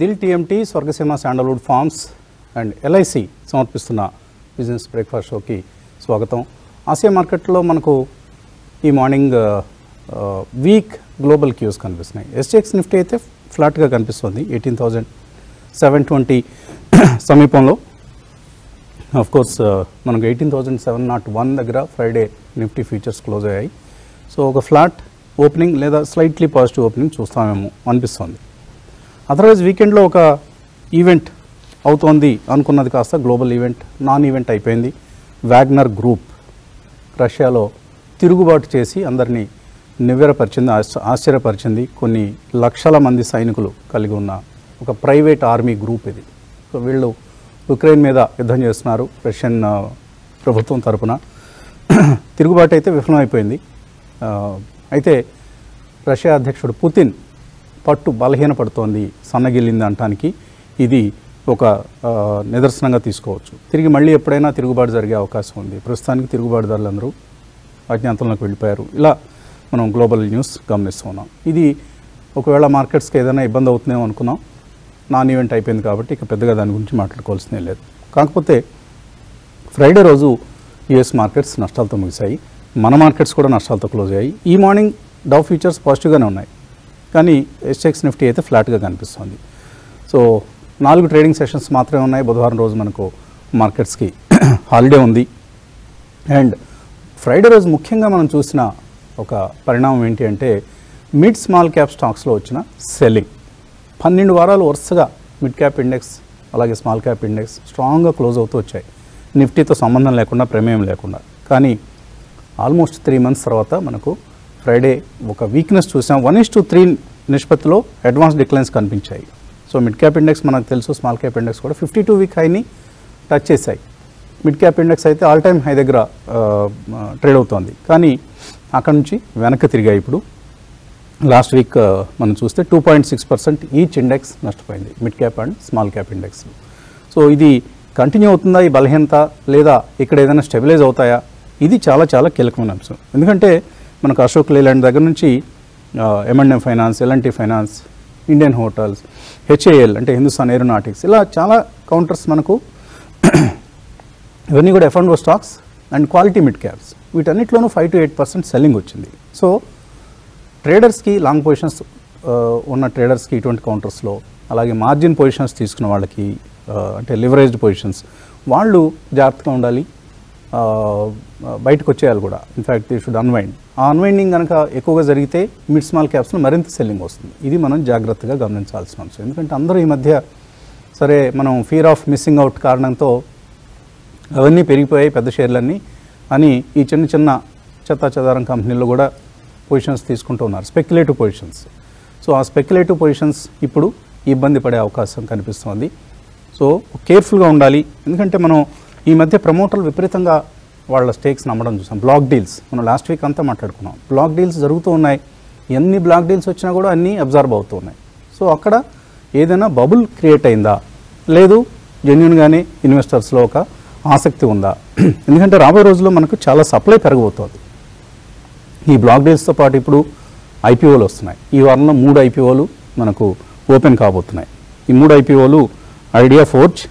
DIL TMT, Sorgasema Sandalwood Farms and LIC Samarpisthuna Business Breakfast Showki Swagatam. Asia market lo manaku ee morning weak global cues kanipistunayi. SJX Nifty aithe flat ga kanipistundi 18,720 samipamlo. Of course manaku 18,701 daggara Friday Nifty futures close ayyayi. So oka flat opening leda slightly positive opening chustamemo anipistundi. Otherwise weekend lo oka event outundi anukunnadi kaasta global event non event ayipindi. Wagner Group Russia lo తిరుగుబాటు చేసి అందరినీ నివ్వెరపరిచింది, ఆశ్చర్యపరిచింది. కొన్ని లక్షల మంది సైనికులు కలిగి ఉన్న ఒక ప్రైవేట్ ఆర్మీ గ్రూప్ ఇది. సో వీళ్ళు ఉక్రెయిన్ మీద యుద్ధం చేస్తున్నారు రష్యన్ ప్రభుత్వం తరపున. తిరుగుబాటు అయితే విఫలమైపోయింది. అయితే రష్యా అధ్యక్షుడు పుతిన్ పట్టు బలహీనపడుతోంది, సన్నగిల్లింది అంటానికి ఇది ఒక నిదర్శనంగా తీసుకోవచ్చు. తిరిగి మళ్ళీ ఎప్పుడైనా తిరుగుబాటు జరిగే అవకాశం ఉంది. ప్రస్తుతానికి తిరుగుబాటుదారులు అందరూ అజ్ఞాతంలోకి వెళ్ళిపోయారు. ఇలా మనం గ్లోబల్ న్యూస్ గమనిస్తున్నాం. ఇది ఒకవేళ మార్కెట్స్కి ఏదైనా ఇబ్బంది అవుతుందేమో అనుకున్నాం. నాన్ ఈవెంట్ అయిపోయింది కాబట్టి ఇక పెద్దగా దాని గురించి మాట్లాడుకోవాల్సిందే లేదు. కాకపోతే ఫ్రైడే రోజు యుఎస్ మార్కెట్స్ నష్టాలతో ముగిశాయి. మన మార్కెట్స్ కూడా నష్టాలతో క్లోజ్ అయ్యాయి. ఈ మార్నింగ్ డౌ ఫ్యూచర్స్ పాజిటివ్గానే ఉన్నాయి, కానీ ఎస్జెక్స్ నిఫ్టీ అయితే ఫ్లాట్గా కనిపిస్తుంది. సో 4 ట్రేడింగ్ సెషన్స్ మాత్రమే ఉన్నాయి. బుధవారం రోజు మనకు మార్కెట్స్కి హాలిడే ఉంది. అండ్ ఫ్రైడే రోజు ముఖ్యంగా మనం చూసిన ఒక పరిణామం ఏంటి అంటే మిడ్ స్మాల్ క్యాప్ స్టాక్స్లో వచ్చిన సెల్లింగ్. 12 వారాలు వరుసగా మిడ్ క్యాప్ ఇండెక్స్ అలాగే స్మాల్ క్యాప్ ఇండెక్స్ స్ట్రాంగ్గా క్లోజ్ అవుతూ వచ్చాయి, నిఫ్టీతో సంబంధం లేకుండా, ప్రమేయం లేకుండా. కానీ ఆల్మోస్ట్ 3 months తర్వాత మనకు ఫ్రైడే ఒక వీక్నెస్ చూసాం. 1:3 నిష్పత్తిలో అడ్వాన్స్ డిక్లైన్స్ కనిపించాయి. సో మిడ్ క్యాప్ ఇండెక్స్ మనకు తెలుసు, స్మాల్ క్యాప్ ఇండెక్స్ కూడా 52-week హైని టచ్ చేశాయి. మిడ్ క్యాప్ ఇండెక్స్ అయితే ఆల్ టైమ్ హై దగ్గర ట్రేడ్ అవుతోంది, కానీ అక్కడ నుంచి వెనక్కి తిరిగాయి. ఇప్పుడు లాస్ట్ వీక్ మనం చూస్తే 2.6% ఈచ్ ఇండెక్స్ నష్టపోయింది, mid cap and small cap index. So ఇది కంటిన్యూ అవుతుందా ఈ బలహీనత, లేదా ఇక్కడ ఏదైనా స్టెబిలైజ్ అవుతాయా? ఇది చాలా చాలా కీలకమైన అంశం. ఎందుకంటే మనకు అశోక్ లేలాండ్ దగ్గర నుంచి M&M finance, L&T finance, Indian Hotels, HAL అంటే హిందుస్థాన్ ఏరోనాటిక్స్, ఇలా చాలా కౌంటర్స్ మనకు. ఇవన్నీ కూడా F&O stocks and quality mid caps. వీటన్నిటిలోనూ 5 to 8% సెల్లింగ్ వచ్చింది. సో ట్రేడర్స్కి, లాంగ్ పొజిషన్స్ ఉన్న ట్రేడర్స్కి ఇటువంటి కౌంటర్స్లో, అలాగే మార్జిన్ పొజిషన్స్ తీసుకున్న వాళ్ళకి అంటే లివరేజ్డ్ పొజిషన్స్ వాళ్ళు జాగ్రత్తగా ఉండాలి, బయటకు వచ్చేయాలి కూడా. In fact they should unwind. ఆ అన్వైండింగ్ కనుక ఎక్కువగా జరిగితే మిడ్ స్మాల్ క్యాప్స్లో మరింత సెల్లింగ్ వస్తుంది. ఇది మనం జాగ్రత్తగా గమనించాల్సిన అంశం. ఎందుకంటే అందరూ ఈ మధ్య సరే మనం ఫియర్ ఆఫ్ మిస్సింగ్ అవుట్ కారణంతో అవన్నీ పెరిగిపోయాయి పెద్ద షేర్లన్నీ అని ఈ చిన్న చిన్న చెత్తాచెదారం కంపెనీల్లో కూడా పొజిషన్స్ తీసుకుంటూ ఉన్నారు, స్పెక్యులేటివ్ పొజిషన్స్. సో ఆ స్పెక్యులేటివ్ పొజిషన్స్ ఇప్పుడు ఇబ్బంది పడే అవకాశం కనిపిస్తుంది. సో కేర్ఫుల్గా ఉండాలి. ఎందుకంటే మనం ఈ మధ్య ప్రమోటర్లు విపరీతంగా వాళ్ళ స్టేక్స్ నమ్మడం చూసాం. బ్లాక్ డీల్స్ మనం లాస్ట్ వీక్ అంతా మాట్లాడుకున్నాం. బ్లాక్ డీల్స్ జరుగుతూ ఉన్నాయి. ఎన్ని బ్లాక్ డీల్స్ వచ్చినా కూడా అన్నీ అబ్జర్వ్ అవుతూ ఉన్నాయి. సో అక్కడ ఏదైనా బబుల్ క్రియేట్ అయిందా, లేదు జెన్యున్గానే ఇన్వెస్టర్స్లో ఒక ఆసక్తి ఉందా? ఎందుకంటే రాబోయే రోజుల్లో మనకు చాలా సప్లై పెరగబోతోంది. ఈ బ్లాక్ డీల్స్తో పాటు ఇప్పుడు ఐపీఓలు వస్తున్నాయి. ఈ వారంలో 3 ఐపీఓలు మనకు ఓపెన్ కాబోతున్నాయి. ఈ 3 ఐపీఓలు ఐడియా ఫోర్జ్,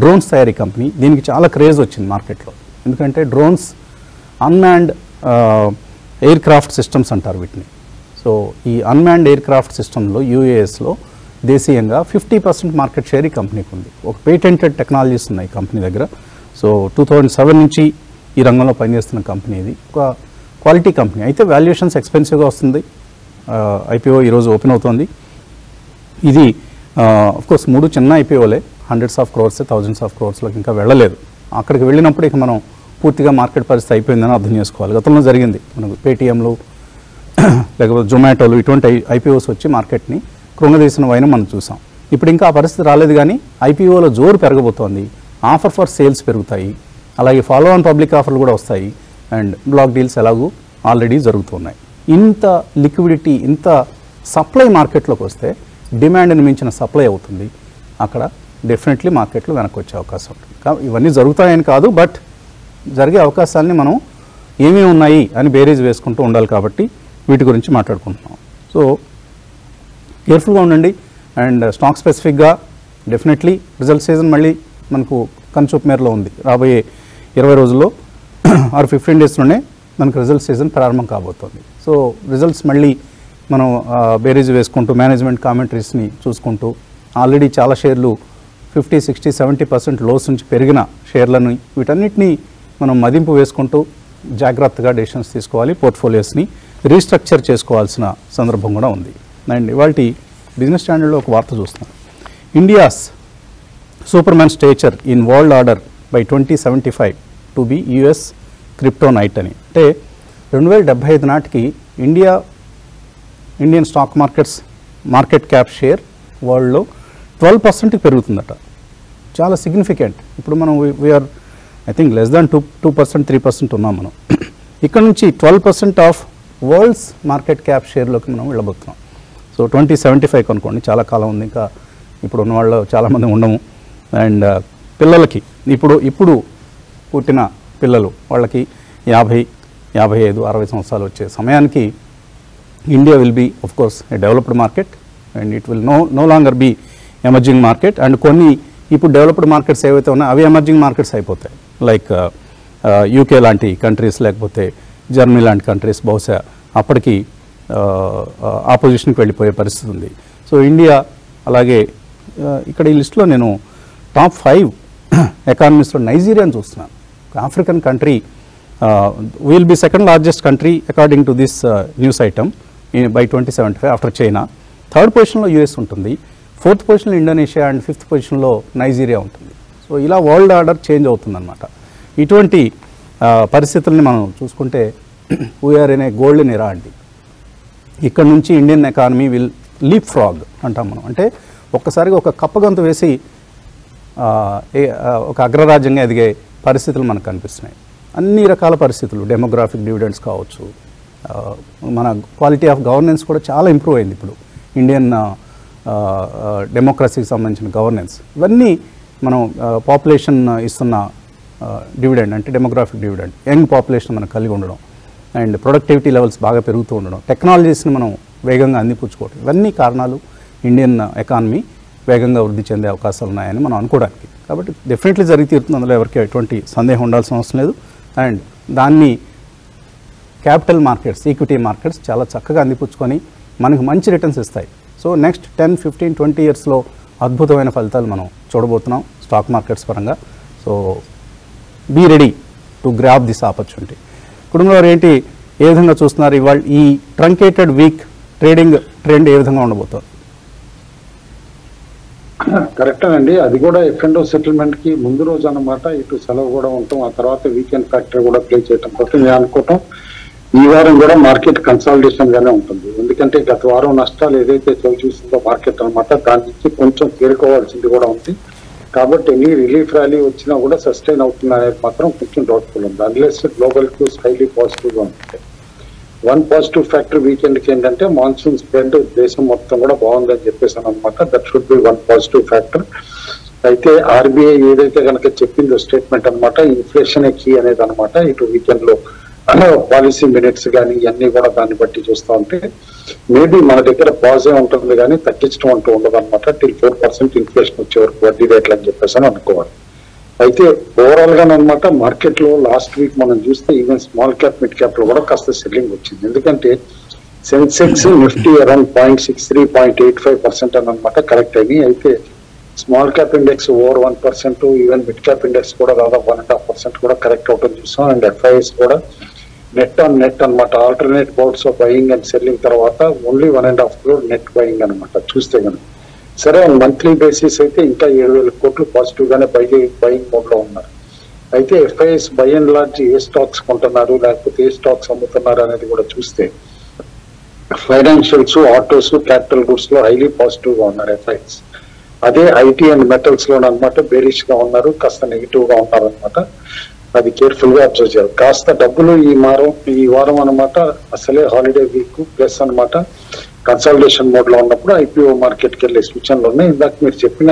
డ్రోన్స్ తయారీ కంపెనీ. దీనికి చాలా క్రేజ్ వచ్చింది మార్కెట్లో. ఎందుకంటే drones unmanned aircraft systems అంటారు వీటిని. సో ఈ అన్మ్యాన్డ్ ఎయిర్ క్రాఫ్ట్ సిస్టంలో యూఏఎస్లో దేశీయంగా 50% మార్కెట్ షేర్ ఈ కంపెనీకి ఉంది. ఒక పేటెంటెడ్ టెక్నాలజీస్ ఉన్నాయి కంపెనీ దగ్గర. సో 2007 నుంచి ఈ రంగంలో పనిచేస్తున్న కంపెనీ ఇది. ఒక క్వాలిటీ కంపెనీ అయితే వాల్యుయేషన్స్ ఎక్స్పెన్సివ్గా వస్తుంది. ఐపీఓ ఈరోజు ఓపెన్ అవుతుంది. ఇది అఫ్కోర్స్ 3 చిన్న ఐపీఓలే, హండ్రెడ్స్ ఆఫ్ క్రోర్సే, థౌజండ్స్ ఆఫ్ క్రోర్స్లోకి ఇంకా వెళ్ళలేదు. అక్కడికి వెళ్ళినప్పుడు ఇక మనం పూర్తిగా మార్కెట్ పరిస్థితి అయిపోయిందని అర్థం చేసుకోవాలి. గతంలో జరిగింది మనకు పేటీఎంలు, లేకపోతే జొమాటోలు, ఇటువంటి ఐపీఓస్ వచ్చి మార్కెట్ని కృంగదీసిన వైనం మనం చూసాం. ఇప్పుడు ఇంకా ఆ పరిస్థితి రాలేదు, కానీ ఐపీఓలో జోరు పెరగబోతోంది. ఆఫర్ ఫర్ సేల్స్ పెరుగుతాయి, అలాగే ఫాలో ఆన్ పబ్లిక్ ఆఫర్లు కూడా వస్తాయి. అండ్ బ్లాక్ డీల్స్ ఎలాగూ ఆల్రెడీ జరుగుతున్నాయి. ఇంత లిక్విడిటీ, ఇంత సప్లై మార్కెట్లోకి వస్తే డిమాండ్ని మించిన సప్లై అవుతుంది. అక్కడ డెఫినెట్లీ మార్కెట్లో వెనక్కి వచ్చే అవకాశం ఉంటుంది. ఇవన్నీ జరుగుతాయని కాదు, బట్ జరిగే అవకాశాలని మనం ఏమేమి ఉన్నాయి అని బేరీజ్ వేసుకుంటూ ఉండాలి. కాబట్టి వీటి గురించి మాట్లాడుకుంటున్నాం. సో కేర్ఫుల్గా ఉండండి. and stock specific ga definitely result season malli manaku kanchup merlo undi raboye 20 రోజుల్లో ఆర్ 15 డేస్ లోనే మనకు రిజల్ట్ సీజన్ ప్రారంభం కాబోతోంది. సో రిజల్ట్స్ మళ్ళీ మనం బేరీజ్ వేసుకుంటూ మేనేజ్మెంట్ కామెంటరీస్ని చూసుకుంటూ ఆల్రెడీ చాలా షేర్లు 50, 60, 70% లోస్ నుంచి పెరిగిన షేర్లను వీటన్నిటిని మనం మదింపు వేసుకుంటూ జాగ్రత్తగా డెసిషన్స్ తీసుకోవాలి, పోర్ట్ఫోలియోస్ని రీస్ట్రక్చర్ చేసుకోవాల్సిన సందర్భం కూడా ఉంది. అండ్ ఇవాళ బిజినెస్ స్టాండర్డ్లో ఒక వార్త చూస్తున్నాం, India's superman stature in world order by 2075 to be US kryptonite అని. అంటే 2075 నాటికి Indian stock market cap share వరల్డ్లో 12%కి పెరుగుతుందట. చాలా సిగ్నిఫికెంట్. ఇప్పుడు మనం we are I think less than 2%, 3% ఉన్నాం మనం. ఇక్కడ నుంచి 12% ఆఫ్ వరల్డ్స్ మార్కెట్ క్యాప్ షేర్లోకి మనం వెళ్ళబోతున్నాం. సో 2075 కనుకోండి, చాలా కాలం ఉంది ఇంకా. ఇప్పుడు ఉన్న వాళ్ళు చాలామంది ఉండము. అండ్ పిల్లలకి ఇప్పుడు పుట్టిన పిల్లలు వాళ్ళకి 50, 55, 60 సంవత్సరాలు వచ్చే సమయానికి India will be of course a developed market and it will no longer be emerging market. And కొన్ని ఇప్పుడు డెవలప్డ్ మార్కెట్స్ ఏవైతే ఉన్నాయో అవి ఎమర్జింగ్ మార్కెట్స్ అయిపోతాయి. లైక్ యూకే లాంటి కంట్రీస్, లేకపోతే జర్మనీ లాంటి కంట్రీస్ బహుశా అప్పటికి ఆపోజిషన్కి వెళ్ళిపోయే పరిస్థితి ఉంది. సో ఇండియా అలాగే ఇక్కడ ఈ లిస్టులో నేను top 5 ఎకానమీస్లో నైజీరియాని చూస్తున్నాను. African country will be second largest country according to this news item by 2075 after China. Third పొజిషన్లో యూఎస్ ఉంటుంది, ఫోర్త్ పొజిషన్లో ఇండోనేషియా అండ్ ఫిఫ్త్ పొజిషన్లో నైజీరియా ఉంటుంది. సో ఇలా వరల్డ్ ఆర్డర్ చేంజ్ అవుతుందన్నమాట. ఇటువంటి పరిస్థితుల్ని మనం చూసుకుంటే we are in a golden era అండి. ఇక్కడ నుంచి Indian economy will leap frog అంటాం మనం. అంటే ఒక్కసారిగా ఒక కప్పగంతు వేసి ఒక అగ్రరాజ్యంగా ఎదిగే పరిస్థితులు మనకు కనిపిస్తున్నాయి. అన్ని రకాల పరిస్థితులు, డెమోగ్రాఫిక్ డివిడెండ్స్ కావచ్చు, మన క్వాలిటీ ఆఫ్ గవర్నెన్స్ కూడా చాలా ఇంప్రూవ్ అయింది. ఇప్పుడు ఇండియన్ డెమోక్రసీకి సంబంధించిన గవర్నెన్స్ ఇవన్నీ మనం పాపులేషన్ ఇస్తున్న డివిడెండ్ అంటే డెమోగ్రాఫిక్ డివిడెండ్, యంగ్ పాపులేషన్ మనం కలిగి ఉండడం అండ్ ప్రొడక్టివిటీ లెవెల్స్ బాగా పెరుగుతూ ఉండడం, టెక్నాలజీస్ని మనం వేగంగా అందిపుచ్చుకోవడం, ఇవన్నీ కారణాలు ఇండియన్ ఎకానమీ వేగంగా వృద్ధి చెందే అవకాశాలు ఉన్నాయని మనం అనుకోవడానికి. కాబట్టి డెఫినెట్లీ జరిగి తీరుతుంది, అందులో ఎవరికి ఎటువంటి సందేహం ఉండాల్సిన అవసరం లేదు. అండ్ దాన్ని క్యాపిటల్ మార్కెట్స్, ఈక్విటీ మార్కెట్స్ చాలా చక్కగా అందిపుచ్చుకొని మనకు మంచి రిటర్న్స్ ఇస్తాయి. సో నెక్స్ట్ 10, 15, 20 ఇయర్స్లో అద్భుతమైన ఫలితాలు మనం చూడబోతున్నాం స్టాక్ మార్కెట్స్ పరంగా. So be ready to grab this opportunity. కుటుంబం వారు ఏంటి, ఏ విధంగా చూస్తున్నారు ఇవాళ ఈ ట్రంకేటెడ్ వీక్ ట్రేడింగ్ ట్రెండ్ ఏ విధంగా ఉండబోతుంది? కరెక్టేనండి, అది కూడా F&O సెటిల్మెంట్కి ముందు రోజు అన్నమాట. ఇటు సెలవు కూడా ఉంటాం, ఆ తర్వాత వీకెండ్ ఫ్యాక్టర్ కూడా ప్లే చేయడం కోసం మేము అనుకుంటాం ఈ వారం కూడా మార్కెట్ కన్సాలిడేషన్ గానే ఉంటుంది. ఎందుకంటే గత వారం నష్టాలు ఏదైతే చవి చూసిందో మార్కెట్ అనమాట, దాని నుంచి కొంచెం చేరుకోవాల్సింది కూడా ఉంది. కాబట్టి ఎన్ని రిలీఫ్ ర్యాలీ వచ్చినా కూడా సస్టైన్ అవుతున్నాయని మాత్రం కొంచెం డౌట్ఫుల్ ఉంది. అన్లెస్ గ్లోబల్ క్యూస్ హైలీ పాజిటివ్గా ఉంటాయి. వన్ పాజిటివ్ ఫ్యాక్టర్ వీకెండ్కి ఏంటంటే మాన్సూన్ స్ప్రెడ్ దేశం మొత్తం కూడా బాగుందని చెప్పేసాను అనమాట. That should be one positive factor. అయితే ఆర్బీఐ ఏదైతే కనుక చెప్పిందో స్టేట్మెంట్ అనమాట, ఇన్ఫ్లేషన్ కీ అనేది అనమాట. ఇటు వీకెండ్లో పాలసీ మినిట్స్ కానీ ఇవన్నీ కూడా దాన్ని బట్టి చూస్తూ ఉంటే మేబీ మన దగ్గర పాజిటివ్ ఉంటుంది కానీ తగ్గించడం అంటూ ఉండదు అనమాట. టిల్ 4% ఇన్ఫ్లేషన్ వచ్చే వరకు వడ్డీ రేట్లు అని చెప్పేసి అని అనుకోవాలి. అయితే ఓవరాల్ గా అనమాట మార్కెట్లో లాస్ట్ వీక్ మనం చూస్తే even small cap, mid cap లో కూడా కాస్త సెల్లింగ్ వచ్చింది. ఎందుకంటే సెన్సెక్స్, నిఫ్టీ అరౌండ్ 0.63, 0.85% అని అనమాట కరెక్ట్ అని. అయితే small cap index over 1%, even mid cap index కూడా దాదాపు 1.5% కూడా కరెక్ట్ అవటం చూస్తాం. అండ్ FIS కూడా నెట్ ఆన్ నెట్ అనమాట, alternate bouts of buying and selling తర్వాత ఓన్లీ 1.5 crore నెట్ బయింగ్ అనమాట. చూస్తే కనుక సరే మంత్లీ బేసిస్ అయితే ఇంకా 7,000 crore పాజిటివ్ గానే బయింగ్ మోడ్ లో ఉన్నారు. అయితే FIS బై అండ్ లార్జ్ ఏ స్టాక్స్ కొంటున్నారు, లేకపోతే ఏ స్టాక్స్ అమ్ముతున్నారు అనేది కూడా చూస్తే ఫైనాన్షియల్స్, ఆటోస్, క్యాపిటల్ గూడ్స్ లో హైలీ పాజిటివ్ గా ఉన్నారు FIS. అదే IT అండ్ మెటల్స్ లో అనమాట బేరిష్ గా ఉన్నారు, కాస్త నెగిటివ్ గా ఉన్నారు అనమాట. అది కేర్ఫుల్ గా అబ్జర్వ్ చేయాలి. కాస్త డబ్బులు ఈ వారం అనమాట అసలే హాలిడే వీక్ ప్లస్ అనమాట కన్సల్టేషన్ మోడ్ లో ఉన్నప్పుడు IPO మార్కెట్ కి వెళ్ళే సూచనలు ఉన్నాయి. ఇందాక మీరు చెప్పిన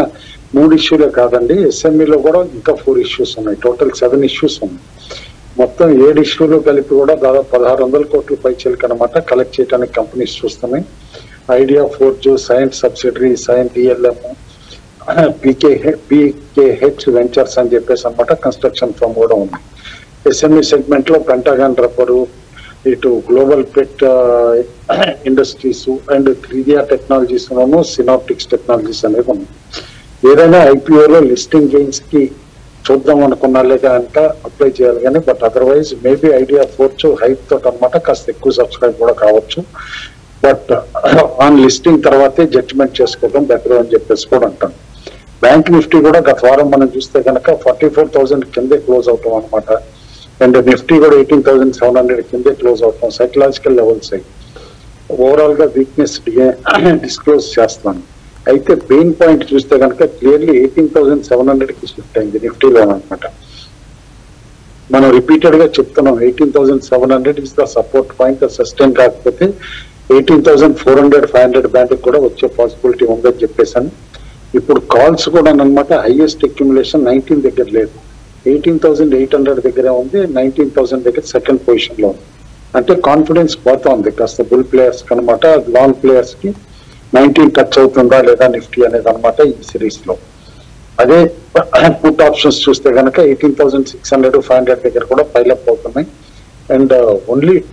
3 ఇష్యూలే కాదండి, SME లో కూడా ఇంకా 4 ఇష్యూస్ ఉన్నాయి. టోటల్ 7 ఇష్యూస్ ఉన్నాయి. మొత్తం 7 ఇష్యూలు కలిపి కూడా దాదాపు 1,600 crore పైచీలకు అనమాట కలెక్ట్ చేయడానికి కంపెనీస్ చూస్తున్నాయి. Idea Forgeo, Science Subsidiary, Science ELM, PKH Ventures and JPS and construction from Odom. SME segment lo Pentagon Rapperu, to Global Pet Industries and 3D Technologies and Synoptics Technologies and Economy. Yerana IPO listing gains ki Choddaman Kunalega and apply Jalgani, but otherwise maybe Idea Forgeo, Hype to Kamatakas, the Ku subscribe for a Kawachu. But on listing Tarvate, judgment chess codon, background JPS codon. Bank Nifty Goda Gatwaram Manajus 44,000 can they close out on Mata and the Nifty got 18,700 can they close out on psychological level side. Overall the weakness disclosed Shastman. I think pain point Justaganka clearly 18,700 is shifting the Nifty level matter. Mano repeatedly Chipton 18,700 is the support point, the sustained gap within 18,400 500 band could have a possibility on the JPSN. If you calls go down on the highest accumulation 19 they get laid 18,800 they get on the 19,000 they get second position loan. And the confidence both on the because the bull players can matter, long players ki 19 touch out on the Nifty and the series low. Again, put options choose the Ganaka 18,600 to 500 they get a pile up open and only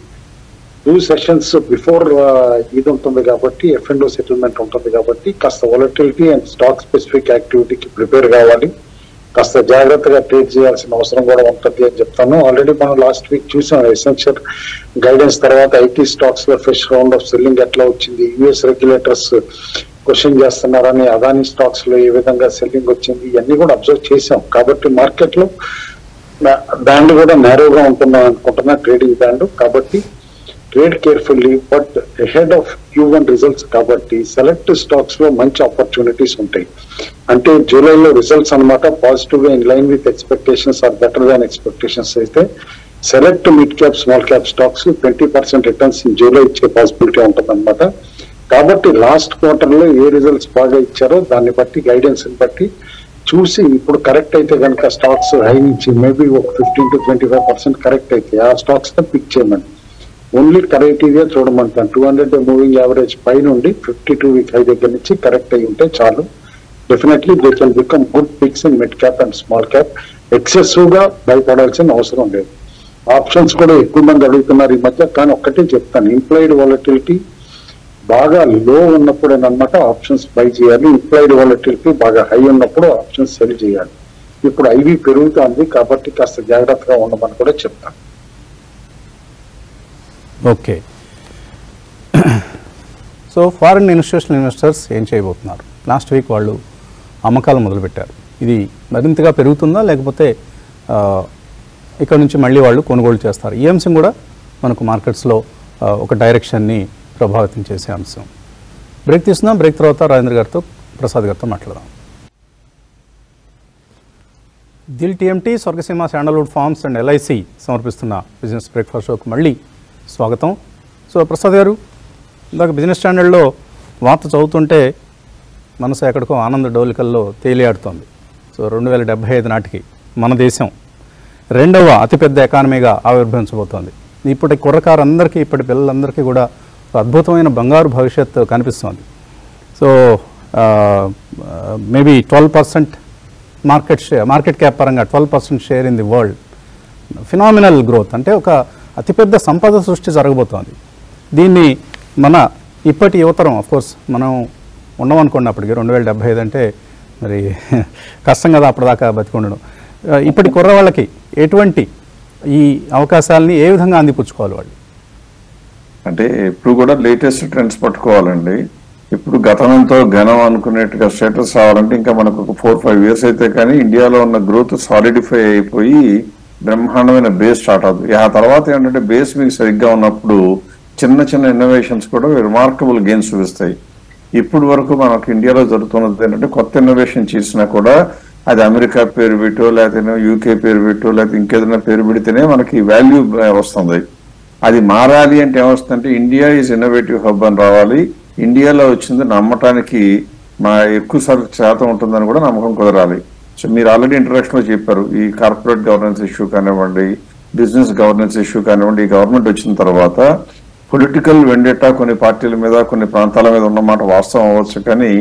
two sessions before Idon Tomegabati, F&O settlement on Tomegabati, cast the volatility and stock specific activity ki prepare Gavali, cast the Jagrata trade GRs and Osrangoda Vantati and Japano. Already one last week, choose an essential guidance Taravata IT stocks were fresh round of selling at launch in the US regulators question Jasanarani, Adani stocks, Loyvedanga selling of Chindi, and you could observe Chasam, Kabati market low, band with a narrow round on trading band, Kabati. Trade carefully, but ahead of Q1 results covered, the select stocks were much opportunities on time. Until July results on matter positive in line with expectations or better than expectations. Select mid-cap, small-cap stocks 20% returns in July possibility on the matter. Covered last quarter, ye results baga icharo, dani batti guidance in batti. Choosing ఇప్పుడు correct అయితే ganaka stocks high nichi maybe 15 to 25% correct అయితే ఆ stocks the pick cheyandi. Only criteria చూడమంట 200 moving average పైన ఉండి 52 week high దగ్గర నుంచి correct అయి ఉంటే చాలు definitely they can become good picks in mid cap and small cap ఎక్సెసివ్‌గా భయపడాల్సిన అవసరం లేదు ఆప్షన్స్ కూడా ఎక్కువ మంది అడుగుతున్నారు ఈ మధ్య కానీ ఒక్కటే చెప్తాను ఇంప్లైడ్ వాలటిలిటీ బాగా లో ఉన్నప్పుడు అన్నమాట ఆప్షన్స్ బై చేయాలి ఇంప్లైడ్ వాలటిలిటీ బాగా హై ఉన్నప్పుడు ఆప్షన్స్ సెల్ చేయాలి ఇప్పుడు ఐవి పెరుగుతుంది కాబట్టి కాస్త జాగ్రత్తగా ఉండమని కూడా చెప్తాను Okay. So, foreign institutional investors in Chaibotunar. Last week, Wallu Amakal Model Better. Idi Madintika Perutunda, Legbote Economic Mali Wallu, Kongol Chastar. EM Singuda, Manako markets low, Oka direction ni Prabhavat in Chesam. Break this now, break through Rajendra Garthu, Prasad Garthu Matla. Dil TMT, Sorgasema, Sandalwood Farms, and LIC, Summer Pistuna, Business Breakfast Show Mali. Swagatam. So, Prasad garu, the business standard low, Vata Chautunte, Manasakako, Ananda Dolikalo, Teliarton. So, Runduvel Dabhe Natki, Manadesam. Rendava, Atipet the Economiga, our Bens Botondi. They put a Korakar under Kipet Bill under Kiguda, Adboto in a Bangar Bhavishat Kanpisondi. So, maybe 12% market share, market cap paranga, 12% share in the world. Phenomenal growth. Anteoka. అతిపెద్ద సంపద సృష్టి జరగబోతోంది దీన్ని మన ఇప్పటి యువతరం of course మనం ఉన్నాం అనుకోండి అప్పటికి 2075 అంటే మరి కష్టం కదా అప్పటిదాకా బతికొండడం ఇప్పటి కుర్ర వాళ్ళకి ఎటువంటి ఈ అవకాశాలని ఏ విధంగా అందిపుచ్చుకోవాలి వాళ్ళు అంటే ఇప్పుడు కూడా లేటెస్ట్ ట్రెండ్స్ పట్టుకోవాలండి ఇప్పుడు గతనంతో గణం అనుకునేట్టుగా స్టేటస్ రావాలంటే ఇంకా మనకు 4-5 ఇయర్స్ అయితే కానీ ఇండియాలో ఉన్న గ్రోత్ సాలిడిఫై అయిపోయి బ్రహ్మాండమైన బేస్ స్టార్ట్ అవుతుంది ఆ తర్వాత ఏంటంటే బేస్ మీకు సరిగ్గా ఉన్నప్పుడు చిన్న చిన్న ఇన్నోవేషన్స్ కూడా రిమార్కబుల్ గెయిన్స్ చూపిస్తాయి ఇప్పుడు వరకు మనకు ఇండియాలో జరుగుతున్నది ఏంటంటే కొత్త ఇన్నోవేషన్ చేసినా కూడా అది అమెరికా పేరు పెట్టో లేకపోతే యూకే పేరు పెట్టో లేకపోతే ఇంకేదైనా పేరు పెడితేనే మనకి వాల్యూ వస్తుంది అది మారాలి అంటే ఏమొస్తుందంటే ఇండియా ఈజ్ ఇన్నోవేటివ్ హబ్ అని రావాలి ఇండియాలో వచ్చింది నమ్మటానికి మా ఎక్కువ శాతం ఉంటుందని కూడా నమ్మకం కుదరాలి సో మీరు ఆల్రెడీ ఇంట్రడక్షన్లో చెప్పారు ఈ కార్పొరేట్ గవర్నెన్స్ ఇష్యూ కానివ్వండి బిజినెస్ గవర్నెన్స్ ఇష్యూ కానివ్వండి ఈ గవర్నమెంట్ వచ్చిన తర్వాత పొలిటికల్ వెండేటా కొన్ని పార్టీల మీద కొన్ని ప్రాంతాల మీద ఉన్నమాట వాస్తవం అవ్వచ్చు, కానీ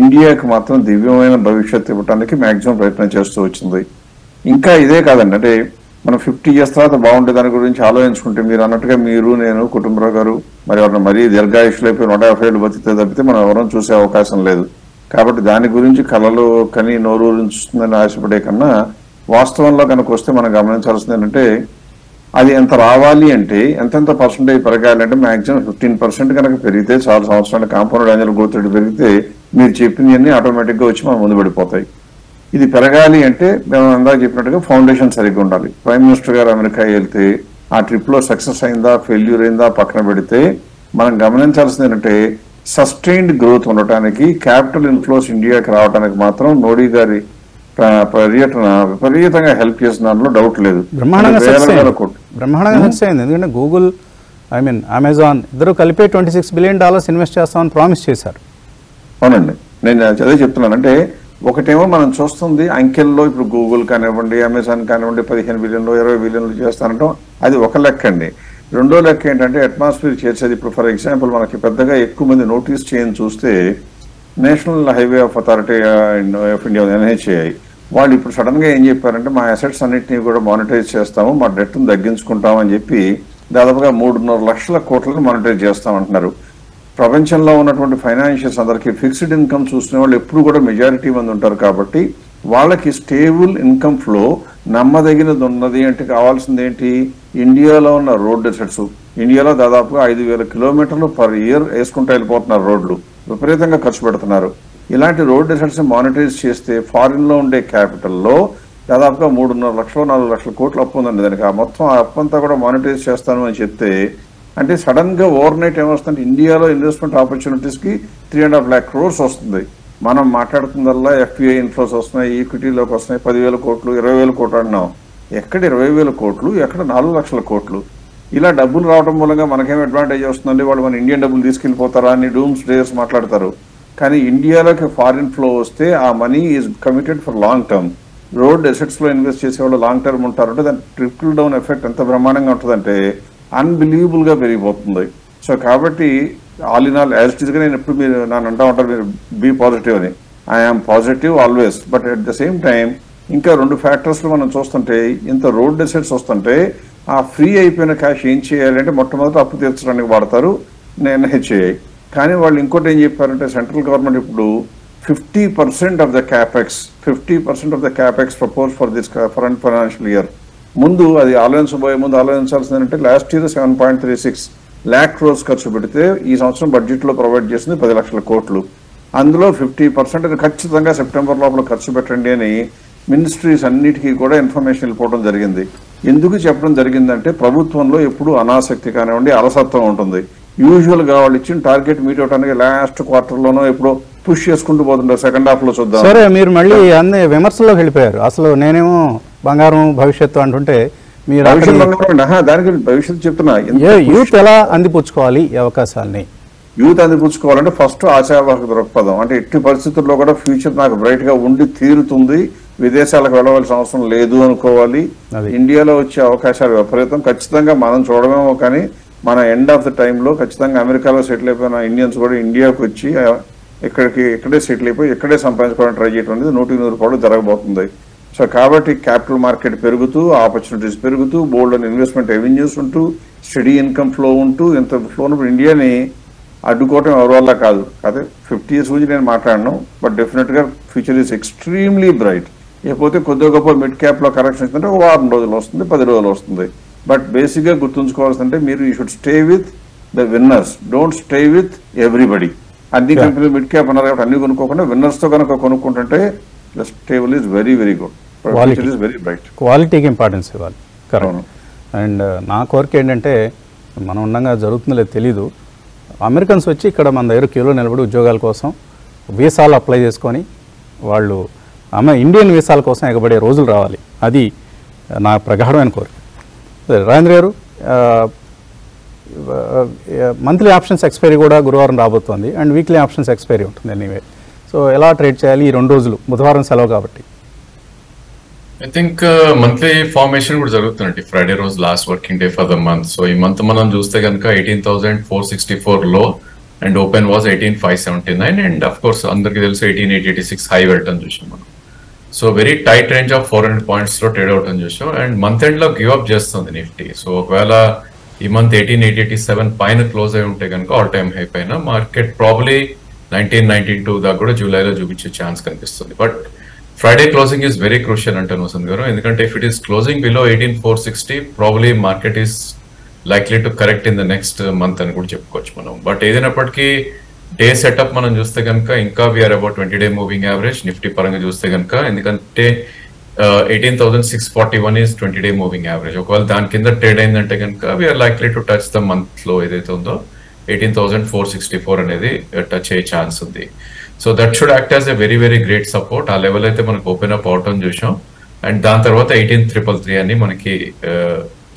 ఇండియాకి మాత్రం దివ్యమైన భవిష్యత్తు ఇవ్వడానికి మ్యాక్సిమం ప్రయత్నం చేస్తూ వచ్చింది. ఇంకా ఇదే కాదండి, అంటే మనం 50 years తర్వాత బాగుండే దాని గురించి ఆలోచించుకుంటే మీరు అన్నట్టుగా మీరు, నేను, కుటుంబరావు గారు మరి ఎవరైనా మరీ దీర్ఘాయుషులు అయిపోయి 150 ఏళ్ళు బతికితే తప్పితే మనం ఎవరైనా చూసే అవకాశం లేదు. కాబట్టి దాని గురించి కళలు కని నోరూరించుతుందని ఆశపడే కన్నా వాస్తవంలో కనుక వస్తే మనం గమనించాల్సింది ఏంటంటే అది ఎంత రావాలి అంటే ఎంతెంత పర్సెంటేజ్ పెరగాలంటే మ్యాక్సిమం 15% కనుక పెరిగితే చాలా సంవత్సరాలు కాంపౌండ్ యాన్యువల్ గ్రోత్ రేట్ పెరిగితే మీరు చెప్పినవన్నీ ఆటోమేటిక్గా వచ్చి మనం ముందు పడిపోతాయి. ఇది పెరగాలి అంటే మేము అందాక చెప్పినట్టుగా ఫౌండేషన్ సరిగ్గా ఉండాలి. ప్రైమ్ మినిస్టర్ గారు అమెరికా వెళ్తే ఆ ట్రిప్లో సక్సెస్ అయిందా ఫెయిల్యూర్ అయిందా పక్కన పెడితే మనం గమనించాల్సింది ఏంటంటే సస్టైన్డ్ గ్రోత్ ఉండటానికి క్యాపిటల్ ఇన్ఫ్లోస్ ఇండియాకి రావడానికి మాత్రం మోడీ గారి పర్యటన విపరీతంగా హెల్ప్ చేసిన దాంట్లో డౌట్ లేదు. బ్రహ్మాండంగా సక్సెస్ అయింది. ఎందుకంటే గూగుల్, ఐ మీన్ అమెజాన్ ఇద్దరు కలిపే $26 billion ఇన్వెస్ట్ చేస్తామని ప్రామిస్ చేశారు. అవునండి, నేను అదే చెప్తున్నాను. అంటే ఒకటేమో మనం చూస్తుంది అంకెల్లో ఇప్పుడు గూగుల్ కానివ్వండి అమెజాన్ కానివ్వండి 15 బిలియన్లు 20 బిలియన్లు చేస్తానంటాం, అది ఒక లెక్క అండి. రెండో లెక్క ఏంటంటే అట్మాస్ఫియర్ చేసేది. ఇప్పుడు ఫర్ ఎగ్జాంపుల్ మనకి పెద్దగా ఎక్కువ మంది నోటీస్ చేయని చూస్తే National Highway of Authority of India NHAI వాళ్ళు ఇప్పుడు సడన్గా ఏం చెప్పారంటే మా అసెట్స్ అన్నింటినీ కూడా మానిటైజ్ చేస్తాము, మా డెట్ను తగ్గించుకుంటామని చెప్పి దాదాపుగా 3.5 లక్షల కోట్లను మానిటైజ్ చేస్తామంటున్నారు. ప్రపంచంలో ఉన్నటువంటి ఫైనాన్షియల్స్ అందరికీ ఫిక్స్డ్ ఇన్కమ్ చూసిన వాళ్ళు ఎప్పుడు కూడా మెజారిటీ మంది ఉంటారు కాబట్టి వాళ్ళకి స్టేబుల్ ఇన్కమ్ ఫ్లో నమ్మదగినది ఉన్నది అంటే కావాల్సింది ఏంటి, ఇండియాలో ఉన్న రోడ్ అసెట్స్. ఇండియాలో దాదాపుగా 5,000 కిలోమీటర్లు పర్ ఇయర్ వేసుకుంటూ వెళ్ళిపోతున్నారు, రోడ్లు విపరీతంగా ఖర్చు పెడుతున్నారు. ఇలాంటి రోడ్ అసెట్స్ మానిటైజ్ చేస్తే ఫారిన్లో ఉండే క్యాపిటల్లో దాదాపుగా 3.5 లక్షలు 4 లక్షల కోట్లు అప్పు ఉందండి. దానికి ఆ మొత్తం ఆ అప్పు అంతా కూడా మానిటైజ్ చేస్తాను అని చెప్తే అంటే సడన్గా ఓవర్ నైట్ ఏమొస్తుందంటే ఇండియాలో ఇన్వెస్ట్మెంట్ ఆపర్చునిటీస్కి 3.5 lakh crores వస్తుంది. మనం మాట్లాడుతుందల్లా FPI ఇన్ఫ్లోస్ వస్తున్నాయి, ఈక్విటీలోకి వస్తున్నాయి 10,000 కోట్లు 20,000 కోట్లు అన్నాం. ఎక్కడ 20,000 కోట్లు, ఎక్కడ 4 లక్షల కోట్లు ఇలా డబ్బులు రావడం మూలంగా మనకేం అడ్వాంటేజ్ వస్తుందండి, వాళ్ళు మన ఇండియన్ డబ్బులు తీసుకెళ్ళిపోతారా అని డూమ్స్ డేస్ మాట్లాడతారు. కానీ ఇండియాలోకి ఫారిన్ ఫ్లో వస్తే ఆ money is committed for long term. Road అసెట్స్లో ఇన్వెస్ట్ చేసేవాళ్ళు లాంగ్ టర్మ్ ఉంటారంటే దాని ట్రిపుల్ డౌన్ ఎఫెక్ట్ ఎంత బ్రహ్మాండంగా ఉంటుందంటే అన్బిలీవబుల్గా పెరిగిపోతుంది. సో కాబట్టి all in all as it ఈస్గా నేను ఎప్పుడు మీరు నన్ను అంటూ ఉంటారు మీరు బీ పాజిటివ్ అని, I am positive always. But at the same time ఇంకా 2 ఫ్యాక్టర్స్లో మనం చూస్తుంటే ఇంత రోడ్ అసెట్స్ వస్తుంటే ఆ ఫ్రీ అయిపోయిన క్యాష్ ఏం చేయాలంటే మొట్టమొదటి అప్పు తీర్చడానికి వాడతారు NHAI. కానీ వాళ్ళు ఇంకోటి ఏం చెప్పారంటే సెంట్రల్ గవర్నమెంట్ ఇప్పుడు 50% of the capex 50% of the capex propose for this current financial year. ముందు అది ఆలోచించబోయే ముందు ఆలోచించాల్సింది ఏంటంటే లాస్ట్ ఇయర్ 7.36 lakh crores ఖర్చు పెడితే ఈ సంవత్సరం బడ్జెట్లో ప్రొవైడ్ చేసింది 10 లక్షల కోట్లు. అందులో 50% ఖచ్చితంగా సెప్టెంబర్ లోపల ఖర్చు పెట్టండి అని మినిస్ట్రీస్ అన్నిటికీ కూడా ఇన్ఫర్మేషన్ వెళ్ళిపోవడం జరిగింది. ఎందుకు చెప్పడం జరిగిందంటే ప్రభుత్వంలో ఎప్పుడు అనాసక్తి కానివ్వండి అలసత్వం ఉంటుంది. యూజువల్గా వాళ్ళు ఇచ్చిన టార్గెట్ మీట్ అవడానికి లాస్ట్ క్వార్టర్లోనో ఎప్పుడో పుష్ చేసుకుంటూ పోతుంటారు. సెకండ్ హాఫ్లో చూద్దాం. సరే, మీరు మళ్ళీ అన్ని విమర్శల్లోకి వెళ్ళిపోయారు. అసలు నేనేమో బంగారం భవిష్యత్తు అంటుంటే మీరు దానికి భవిష్యత్తు చెప్తున్నా. యూత్ ఎలా అందిపుచ్చుకోవాలి ఈ అవకాశాలని? యూత్ అందిపుచ్చుకోవాలంటే ఫస్ట్ ఆశావాహక దృక్పథం, అంటే ఎట్టి పరిస్థితుల్లో కూడా ఫ్యూచర్ నాకు బ్రైట్ గా ఉండి తీరుతుంది, విదేశాలకు వెళ్ళవలసిన అవసరం లేదు అనుకోవాలి. ఇండియాలో వచ్చే అవకాశాలు విపరీతం. ఖచ్చితంగా మనం చూడమేమో కానీ మన ఎండ్ ఆఫ్ ద టైంలో ఖచ్చితంగా అమెరికాలో సెటిల్ అయిపోయిన ఇండియన్స్ కూడా ఇండియాకు వచ్చి ఇక్కడికి ఇక్కడే సెటిల్ అయిపోయి ఇక్కడే సంపాదించుకోవడానికి ట్రై చేయడం అనేది 100 రూపాయలు జరగబోతుంది. సో కాబట్టి క్యాపిటల్ మార్కెట్ పెరుగుతూ ఆపర్చునిటీస్ పెరుగుతూ బోల్డ్ అండ్ ఇన్వెస్ట్మెంట్ ఎవెన్యూస్ ఉంటూ స్టడీ ఇన్కమ్ ఫ్లో ఉంటూ ఇంత ఫ్లో ఉన్నప్పుడు ఇండియాని అడ్డుకోవటం ఎవరి వల్ల కాదు. అదే 50 years గురించి నేను మాట్లాడను, బట్ డెఫినెట్గా ఫ్యూచర్ ఈస్ ఎక్స్ట్రీమ్లీ బ్రైట్. లేకపోతే కొద్దిగా గొప్ప మిడ్ క్యాప్లో కరెక్షన్ ఇస్తుంటే 1 వారం రోజులు వస్తుంది, 10 రోజులు వస్తుంది. బట్ బేసిక్గా గుర్తుంచుకోవాల్సిందంటే మీరు you should stay with the winners, don't stay with everybody. అన్ని కంపెనీలు మిడ్ క్యాప్ అన్నారు కాబట్టి అన్ని కొనుక్కోకుండా విన్నర్స్తో కనుక కొనుక్కుంటుంటే the stable is very very good. క్వాలిటీకి ఇంపార్టెన్స్ ఇవ్వాలి. కరెక్ట్. అండ్ నా కోరిక ఏంటంటే మనం ఉండగా జరుగుతుందో తెలీదు, అమెరికన్స్ వచ్చి ఇక్కడ మన దగ్గర క్యూలో నిలబడి ఉద్యోగాల కోసం వీసాలు అప్లై చేసుకొని వాళ్ళు ఇండియన్ వీసాల కోసం ఎగబడే రోజులు రావాలి. అది నా ప్రగాఢమైన కోరిక. రాజేంద్ర గారు, మంత్లీ ఆప్షన్స్ ఎక్స్పైరీ కూడా గురువారం రాబోతోంది అండ్ వీక్లీ ఆప్షన్స్ ఎక్స్పైరీ ఉంటుంది ఎనీవే. సో ఎలా ట్రేడ్ చేయాలి ఈ 2 రోజులు? బుధవారం సెలవు కాబట్టి I think monthly formation would be Friday was last working day for the month. So in month manam chuste ganaka 18,464 low and open was 18,579 and of course andarki telusu 18,886 high veltan chusam manam. So very tight range of 400 points lo trade out ani chusam and month end lo give up chestundi nifty. So okavela ee month 18,887 paina close ayi unte ganaka all time high paina market probably 1992 da kuda July lo chupiche chance kanipistundi. But Friday closing is very crucial antaru Sangaru, because if it is closing below 18,460, probably market is likely to correct in the next month and good chepkochu manam. But edainapatiki day setup manam chuste ganaka inka we are about 20-day moving average nifty paranga chuste ganaka, endukante 18,641 is 20-day moving average. Okavela dani kinda trade ayindante ganaka we are likely to touch the month low edaithe undo 18,464 anedi touch aye chance undi. So that should act as a very, very great support. Our level aithe manaku open up avtam chusam and dan tarvata 18,333 ani manaki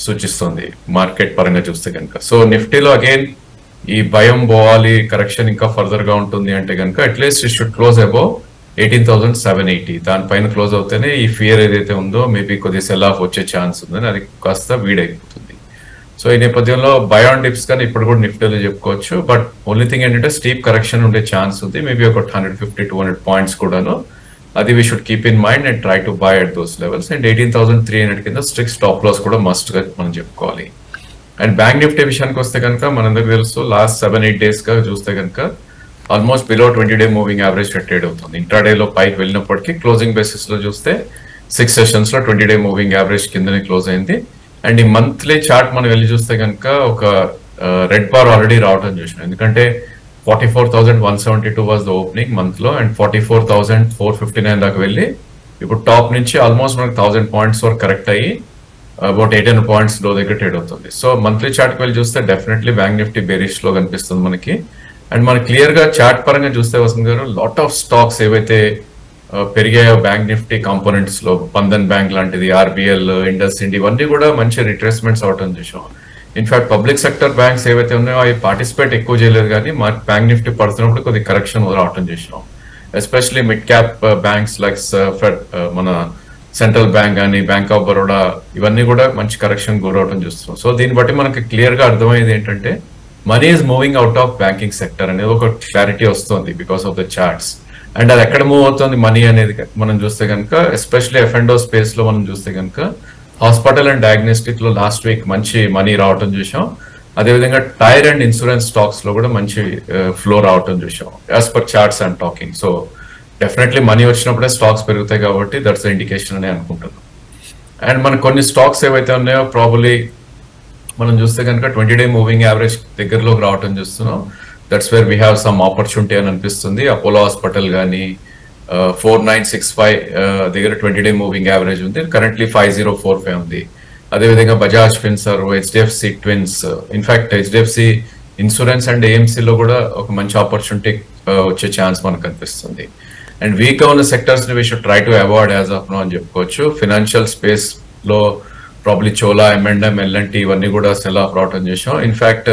suchistundi market paranga chuste ganaka. So nifty lo again ee bhayam bovali correction inka further ga untundi ante ganaka at least it should close above 18,780. Dan paina close avutene ee fear edaithe undo maybe kodi sell off vache chance undani adi kasta weed ayipotundi. So in నేపథ్యంలో Bayan dips కానీ ఇప్పుడు కూడా నిఫ్టీలో చెప్పుకోవచ్చు. But only thing ఏంటంటే steep correction ఉండే chance ఉంది, maybe ఒక 150-200 పాయింట్స్ కూడాను. అది we should keep in mind and try to buy at those levels and 18,300 కింద స్ట్రిక్ట్ స్టాప్ లాస్ కూడా మస్ట్గా మనం చెప్పుకోవాలి. అండ్ బ్యాంక్ నిఫ్టీ విషయానికి వస్తే కనుక మనందరికీ తెలుసు లాస్ట్ 7-8 డేస్గా చూస్తే కనుక almost below 20-day moving average trade అవుతుంది. ఇంట్రాడేలో పైకి వెళ్ళినప్పటికీ క్లోజింగ్ బేసిస్లో చూస్తే 6 సెషన్స్లో 20-day మూవింగ్ యావరేజ్ కిందనే క్లోజ్ అయింది. అండ్ ఈ మంత్లీ చార్ట్ మనం వెళ్ళి చూస్తే కనుక ఒక రెడ్ బార్ ఆల్రెడీ రావటం చూసినాం, ఎందుకంటే 44,172 వాజ్ ద ఓపెనింగ్ మంత్లో అండ్ 44,459 దాకా వెళ్ళి ఇప్పుడు టాప్ నుంచి ఆల్మోస్ట్ మనకు 1,000 points వరకు కరెక్ట్ అయ్యి అబౌట్ 800 points లో దగ్గర ట్రేడ్ అవుతుంది. సో మంత్లీ చార్ట్కి వెళ్ళి చూస్తే డెఫినెట్లీ బ్యాంక్ నిఫ్టీ బేరిష్లో కనిపిస్తుంది మనకి. అండ్ మనకి క్లియర్గా చార్ట్ పరంగా చూస్తే వస్తుంది గారు లాట్ ఆఫ్ స్టాక్స్ ఏవైతే పెరిగాయో బ్యాంక్ నిఫ్టీ కాంపోనెంట్స్ లో బంధన్ బ్యాంక్ లాంటిది, ఆర్బిఎల్, ఇండస్ ఇండ్ ఇవన్నీ కూడా మంచి రిట్రేస్మెంట్స్ అవటం చూసాం. ఇన్ఫాక్ట్ పబ్లిక్ సెక్టర్ బ్యాంక్స్ ఏవైతే ఉన్నాయో అవి పార్టిసిపేట్ ఎక్కువ చేయలేదు, కానీ మా బ్యాంక్ నిఫ్టీ పడుతున్నప్పుడు కొద్ది కరెక్షన్ రావటం చూసాం. Especially mid cap banks like మన సెంట్రల్ బ్యాంక్ కానీ బ్యాంక్ ఆఫ్ బరోడా ఇవన్నీ కూడా మంచి కరెక్షన్ గురవటం చూస్తున్నాం. సో దీన్ని బట్టి మనకి క్లియర్ గా అర్థమైంది ఏంటంటే money is moving out of banking sector అనేది ఒక క్లారిటీ వస్తుంది because of the charts. And అది ఎక్కడ మూవ్ అవుతుంది మనీ అనేది మనం చూస్తే కనుక ఎస్పెషలీ F&O స్పేస్ లో మనం చూస్తే కనుక హాస్పిటల్ అండ్ డయాగ్నోస్టిక్ లో లాస్ట్ వీక్ మంచి మనీ రావటం చూసాం. అదేవిధంగా టైర్ అండ్ ఇన్సూరెన్స్ స్టాక్స్ లో కూడా మంచి ఫ్లో రావటం చూసాం as per charts and talking. So definitely money వచ్చినప్పుడే స్టాక్స్ పెరుగుతాయి కాబట్టి దట్స్ ఇండికేషన్ అని అనుకుంటున్నాం. అండ్ మన కొన్ని స్టాక్స్ ఏవైతే ఉన్నాయో ప్రాబబ్లీ మనం చూస్తే కనుక 20-day మూవింగ్ యావరేజ్ దగ్గరలోకి రావటం చూస్తున్నాం. That's where we have some opportunity అని అనిపిస్తుంది. అపోలో హాస్పిటల్ కానీ 4965 దగ్గర 20-day మూవింగ్ యావరేజ్ ఉంది, కరెంట్లీ 5045 ఉంది. అదేవిధంగా Bajaj Finserv, HDFC twins, in fact HDFC insurance and AMCలో కూడా ఒక మంచి ఆపర్చునిటీ వచ్చే ఛాన్స్ మనకు కనిపిస్తుంది. అండ్ వీక్ ఉన్న సెక్టర్స్ని we should try to avoid as of now అని చెప్పుకోవచ్చు. ఫినాన్షియల్ స్పేస్లో ప్రాబ్లీ చోలా, M&M, L&T ఇవన్నీ కూడా సెల్ ఆఫ్ రావటం చేసాం. ఇన్ఫాక్ట్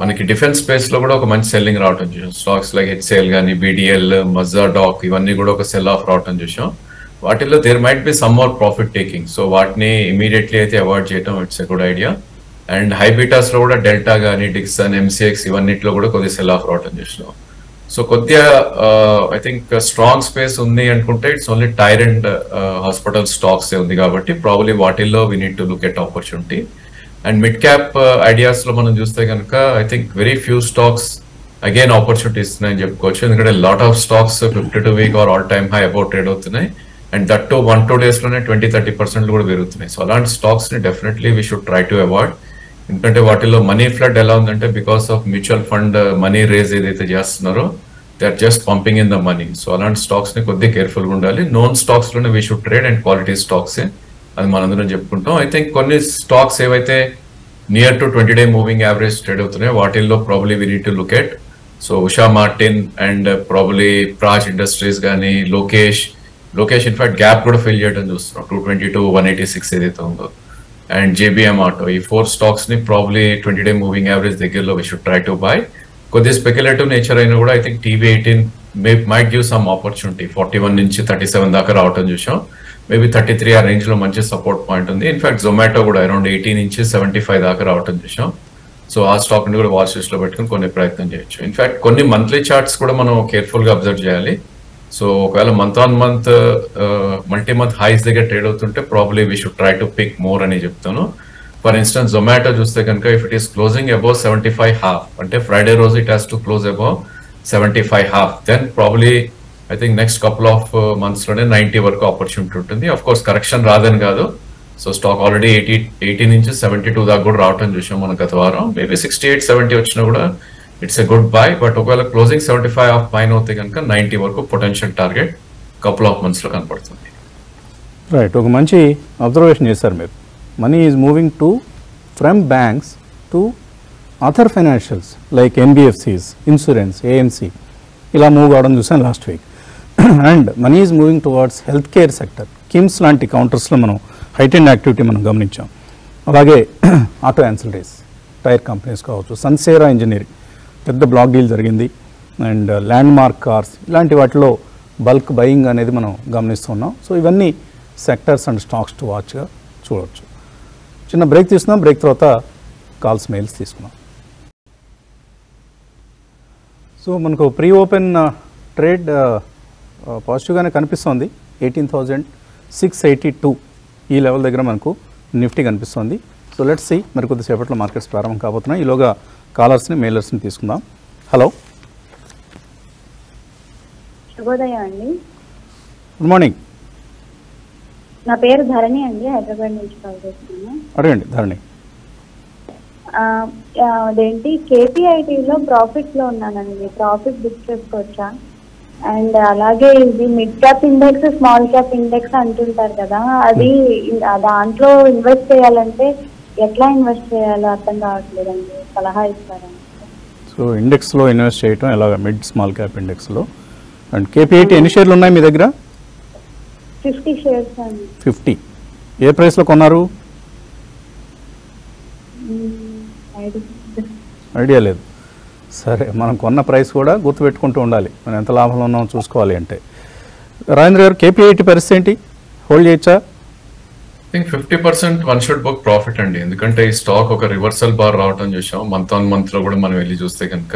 మనకి డిఫెన్స్ స్పేస్ లో కూడా ఒక మంచి సెల్లింగ్ రావటం చూసాం. స్టాక్స్ లైక్ HCL కానీ, BDL, మజా డాక్ ఇవన్నీ కూడా ఒక సెల్ ఆఫ్ రావటం చూసాం. వాటిల్లో there might be some more profit taking, so వాటిని ఇమీడియట్లీ అయితే అవాయిడ్ చేయటం it's a good idea. And high betas లో కూడా డెల్టా కానీ, డిక్స్ అని, MCX ఇవన్నిట్లో కూడా కొద్దిగా సెల్ ఆఫ్ రావటం చూసాం. సో కొద్దిగా ఐ థింక్ స్ట్రాంగ్ స్పేస్ ఉంది అనుకుంటే it's only tyre and hospital stocks ఉంది కాబట్టి ప్రాబ్లీ వాటిల్లో we need to look at opportunity. And mid cap ideas లో మనం చూస్తే కనుక I think very few stocks again opportunities ఉన్నాయని చెప్పుకోవచ్చు, ఎందుకంటే lot of stocks 52-week are all time high about trade అవుతున్నాయి అండ్ దట్ టు 1-2 days లోనే 20-30% కూడా పెరుగుతున్నాయి. సో అలాంటి స్టాక్స్ ని definitely we should try to avoid, ఎందుకంటే వాటిలో మనీ ఫ్లడ్ ఎలా ఉందంటే because of mutual fund money raise ఏదైతే చేస్తున్నారో they are just pumping in the money. So అలాంటి స్టాక్స్ ని కొద్దిగా కేర్ఫుల్గా ఉండాలి. నోన్ స్టాక్స్ లోనే we should trade and quality stocks అది మనందరం చెప్పుకుంటాం. ఐ థింక్ కొన్ని స్టాక్స్ ఏవైతే near to 20-day moving average trade అవుతున్నాయో వాటిల్లో probably we need to look at. So Usha Martin and probably Praj industries కానీ, లోకేష్ ఇన్ఫాక్ట్ గ్యాప్ కూడా ఫిల్ చేయడం చూస్తున్నాం 222-186 ఏదైతే ఉందో. అండ్ JBM ఆటో ఈ 4 స్టాక్స్ ని ప్రాబ్లీ 20-day మూవింగ్ యావరేజ్ దగ్గరలో we should try to buy. కొద్దిగా స్పెక్యులేటివ్ నేచర్ అయినా కూడా I think TV 18 might give some opportunity. 41 నుంచి 37 దాకా రావటం చూసాం. మేబీ 33 ఆ రేంజ్ లో మంచి సపోర్ట్ పాయింట్ ఉంది. ఇన్ఫాక్ట్ జొమాటో కూడా అరౌండ్ 18 నుంచి 75 దాకా రావటం చూసాం. సో ఆ స్టాక్ ని కూడా వాచ్ లిస్ట్ లో పెట్టుకుని కొన్ని ప్రయత్నం చేయొచ్చు. ఇన్ఫాక్ట్ కొన్ని మంత్లీ చార్ట్స్ కూడా మనం కేర్ఫుల్ గా అబ్జర్వ్ చేయాలి. సో ఒకవేళ month on month multi month highs దగ్గర ట్రేడ్ అవుతుంటే probably we should try to pick more అని చెప్తాను. ఫర్ ఇన్స్టెన్స్ జొమాటో చూస్తే కనుక if it is closing above 75.5 అంటే ఫ్రైడే రోజు it has to close above 75.5, then probably I think next couple of months lone 90 వరకు opportunity ఉంటుంది. Of course correction రాదని కాదు. సో స్టాక్ ఆల్రెడీ 80 నుంచి 72 దాకా కూడా రావటం చూసాం మనం గత వారం. మేబీ 68-70 వచ్చినా కూడా it's a good buy. But ఒకవేళ క్లోజింగ్ 75 ఆఫ్ పైన అవుతే కనుక 90 వరకు potential target couple of months లో కనపడుతుంది. రైట్, ఒక మంచి అబ్జర్వేషన్ చేశారు మీరు. Money is moving to from banks to other financials like NBFCs, insurance, AMC, ila move avadam chusan last week and money is moving towards healthcare sector. KIMS lanti counters lo manam heightened activity manam gamincham. Alage auto ancillaries, tire companies kavachu, Sansera Engineering pedda block deal jarigindi and landmark cars ilanti vatlo bulk buying anedi manam gamistunnam. So ivanni sectors and stocks to watch ga chudochu. Chinna break tisnam, break tarvata calls mails tiskunam. So మనకు pre open trade పాజిటివ్గానే కనిపిస్తోంది. 18,682 ఈ level దగ్గర మనకు Nifty కనిపిస్తోంది. So let's see మరి కొద్దిసేపట్లో markets ప్రారంభం కాబోతున్నాయి. ఈలోగా కాలర్స్ని మెయిలర్స్ని తీసుకుందాం. హలో, శుభోదయం అండి. గుడ్ మార్నింగ్, నా పేరు ధరణి అండి, హైదరాబాద్ నుంచి కాల్ చేస్తున్నాను. అడగండి ధరణి. అదేంటి కేపీఐటీలో ప్రాఫిట్స్లో ఉన్నానండి, ప్రాఫిట్ బుక్ చేసుకోవచ్చా? అండ్ అలాగే ఇది mid cap index, small cap index అంటుంటారు కదా, అది దాంట్లో ఇన్వెస్ట్ చేయాలంటే ఎట్లా ఇన్వెస్ట్ చేయాలో అర్థం కావట్లేదండి, సలహా ఇస్తారండి. సో ఇండెక్స్లో ఇన్వెస్ట్ చేయటం ఎలాగా, మిడ్ స్మాల్ క్యాప్ ఇండెక్స్లో? అండ్ కేపీఐటీ ఎన్ని షేర్లు ఉన్నాయి మీ దగ్గర? 50 షేర్స్ అండి. 50 ఏ ప్రైస్లో కొన్నారు? ఐడియా లేదు. సరే, మనం కొన్న ప్రైస్ కూడా గుర్తుపెట్టుకుంటూ ఉండాలి, మనం ఎంత లాభంలో ఉన్నామో చూసుకోవాలి. అంటే రాజేంద్ర గారు, కేపీఐటీ పరిస్థితి ఏంటి, హోల్డ్ చేయొచ్చా? I think 50% one should book profit అండి. ఎందుకంటే ఈ స్టాక్ ఒక రివర్సల్ బార్ రావడం చూసాం మంత్ ఆన్ మంత్ లో కూడా మనం వెళ్ళి చూస్తే కనుక.